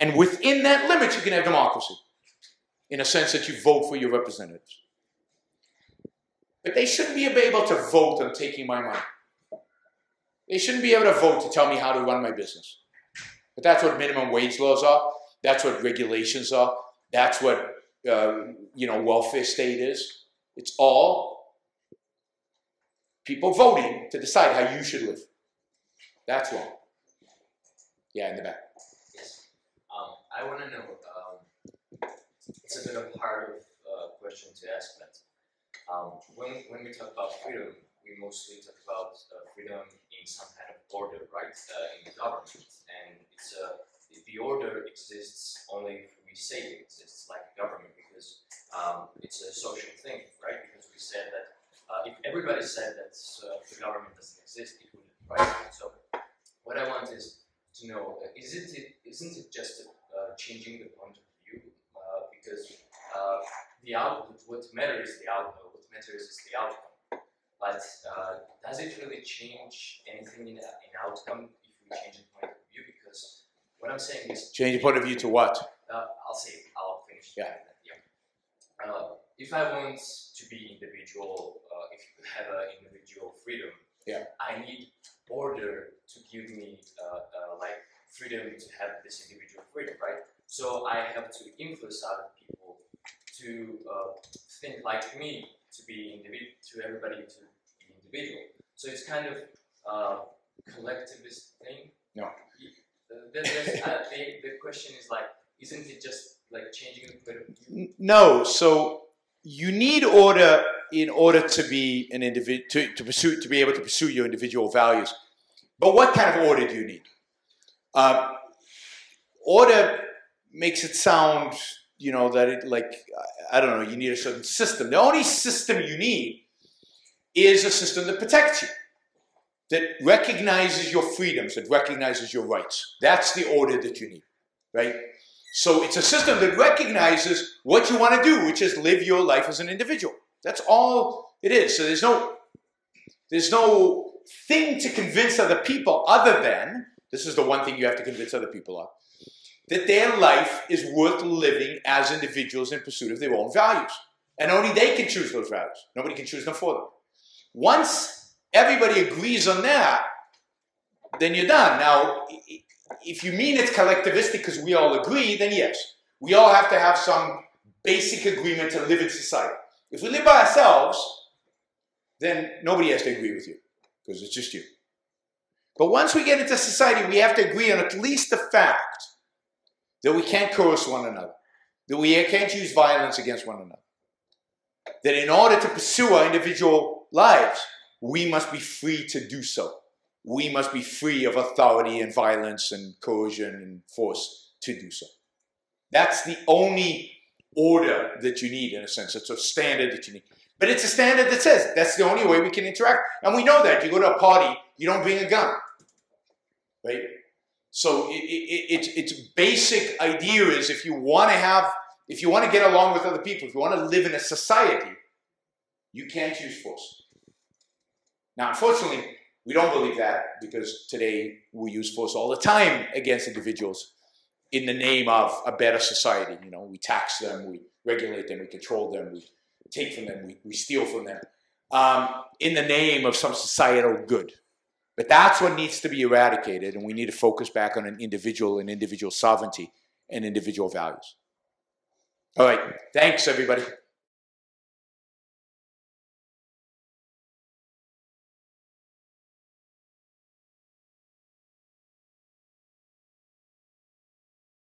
And within that limit, you can have democracy, in a sense that you vote for your representatives. But they shouldn't be able to vote on taking my money. They shouldn't be able to vote to tell me how to run my business. But that's what minimum wage laws are. That's what regulations are. That's what, uh, you know, welfare state is. It's all people voting to decide how you should live. That's wrong. Yeah, in the back. Yes. Um, I want to know, um, it's a bit of a hard uh, question to ask, but um, when, when we talk about freedom, we mostly talk about uh, freedom in some kind of order, right, uh, in the government. And it's uh, the order exists only if we say it exists, like a government, because um, it's a social thing, right? Because we said that uh, if everybody said that uh, the government doesn't exist, it wouldn't, right? So what I want is to know, uh, isn't it isn't it just uh, changing the point of view? Uh, because uh, the output, what matters is the output, what matters is the outcome. But uh, does it really change anything in, in outcome if we change the point of view? Because what I'm saying is... Change the point of view to what? Uh, I'll say it. I'll finish. Yeah. That, yeah. Uh, if I want to be individual, uh, if you have an individual freedom, yeah. I need order to give me uh, uh, like freedom to have this individual freedom, right? So I have to influence other people to uh, think like me, to be individual, to everybody to be individual. So it's kind of a uh, collectivist thing. No. Uh, there's, there's, uh, the, the question is like, isn't it just like changing the point of view? No. So you need order in order to be an individual, to, to pursue, to be able to pursue your individual values. But what kind of order do you need? Uh, order makes it sound, you know, that it, like, I don't know, you need a certain system. The only system you need is a system that protects you, that recognizes your freedoms, that recognizes your rights. That's the order that you need, right? So it's a system that recognizes what you want to do, which is live your life as an individual. That's all it is. So there's no, there's no thing to convince other people other than, this is the one thing you have to convince other people of, that their life is worth living as individuals in pursuit of their own values. And only they can choose those values. Nobody can choose them for them. Once everybody agrees on that, then you're done. Now, if you mean it's collectivistic because we all agree, then yes, we all have to have some basic agreement to live in society. If we live by ourselves, then nobody has to agree with you because it's just you. But once we get into society, we have to agree on at least the fact that we can't curse one another, that we can't use violence against one another, that in order to pursue our individual lives, we must be free to do so. We must be free of authority and violence and coercion and force to do so. That's the only order that you need, in a sense. It's a standard that you need. But it's a standard that says that's the only way we can interact. And we know that. You go to a party, you don't bring a gun, right? So it, it, it, its basic idea is if you want to have, if you want to get along with other people, if you want to live in a society, you can't use force. Now, unfortunately, we don't believe that because today we use force all the time against individuals in the name of a better society. You know, we tax them, we regulate them, we control them, we take from them, we, we steal from them, um, in the name of some societal good. But that's what needs to be eradicated, and we need to focus back on an individual and individual sovereignty and individual values. All right, thanks everybody.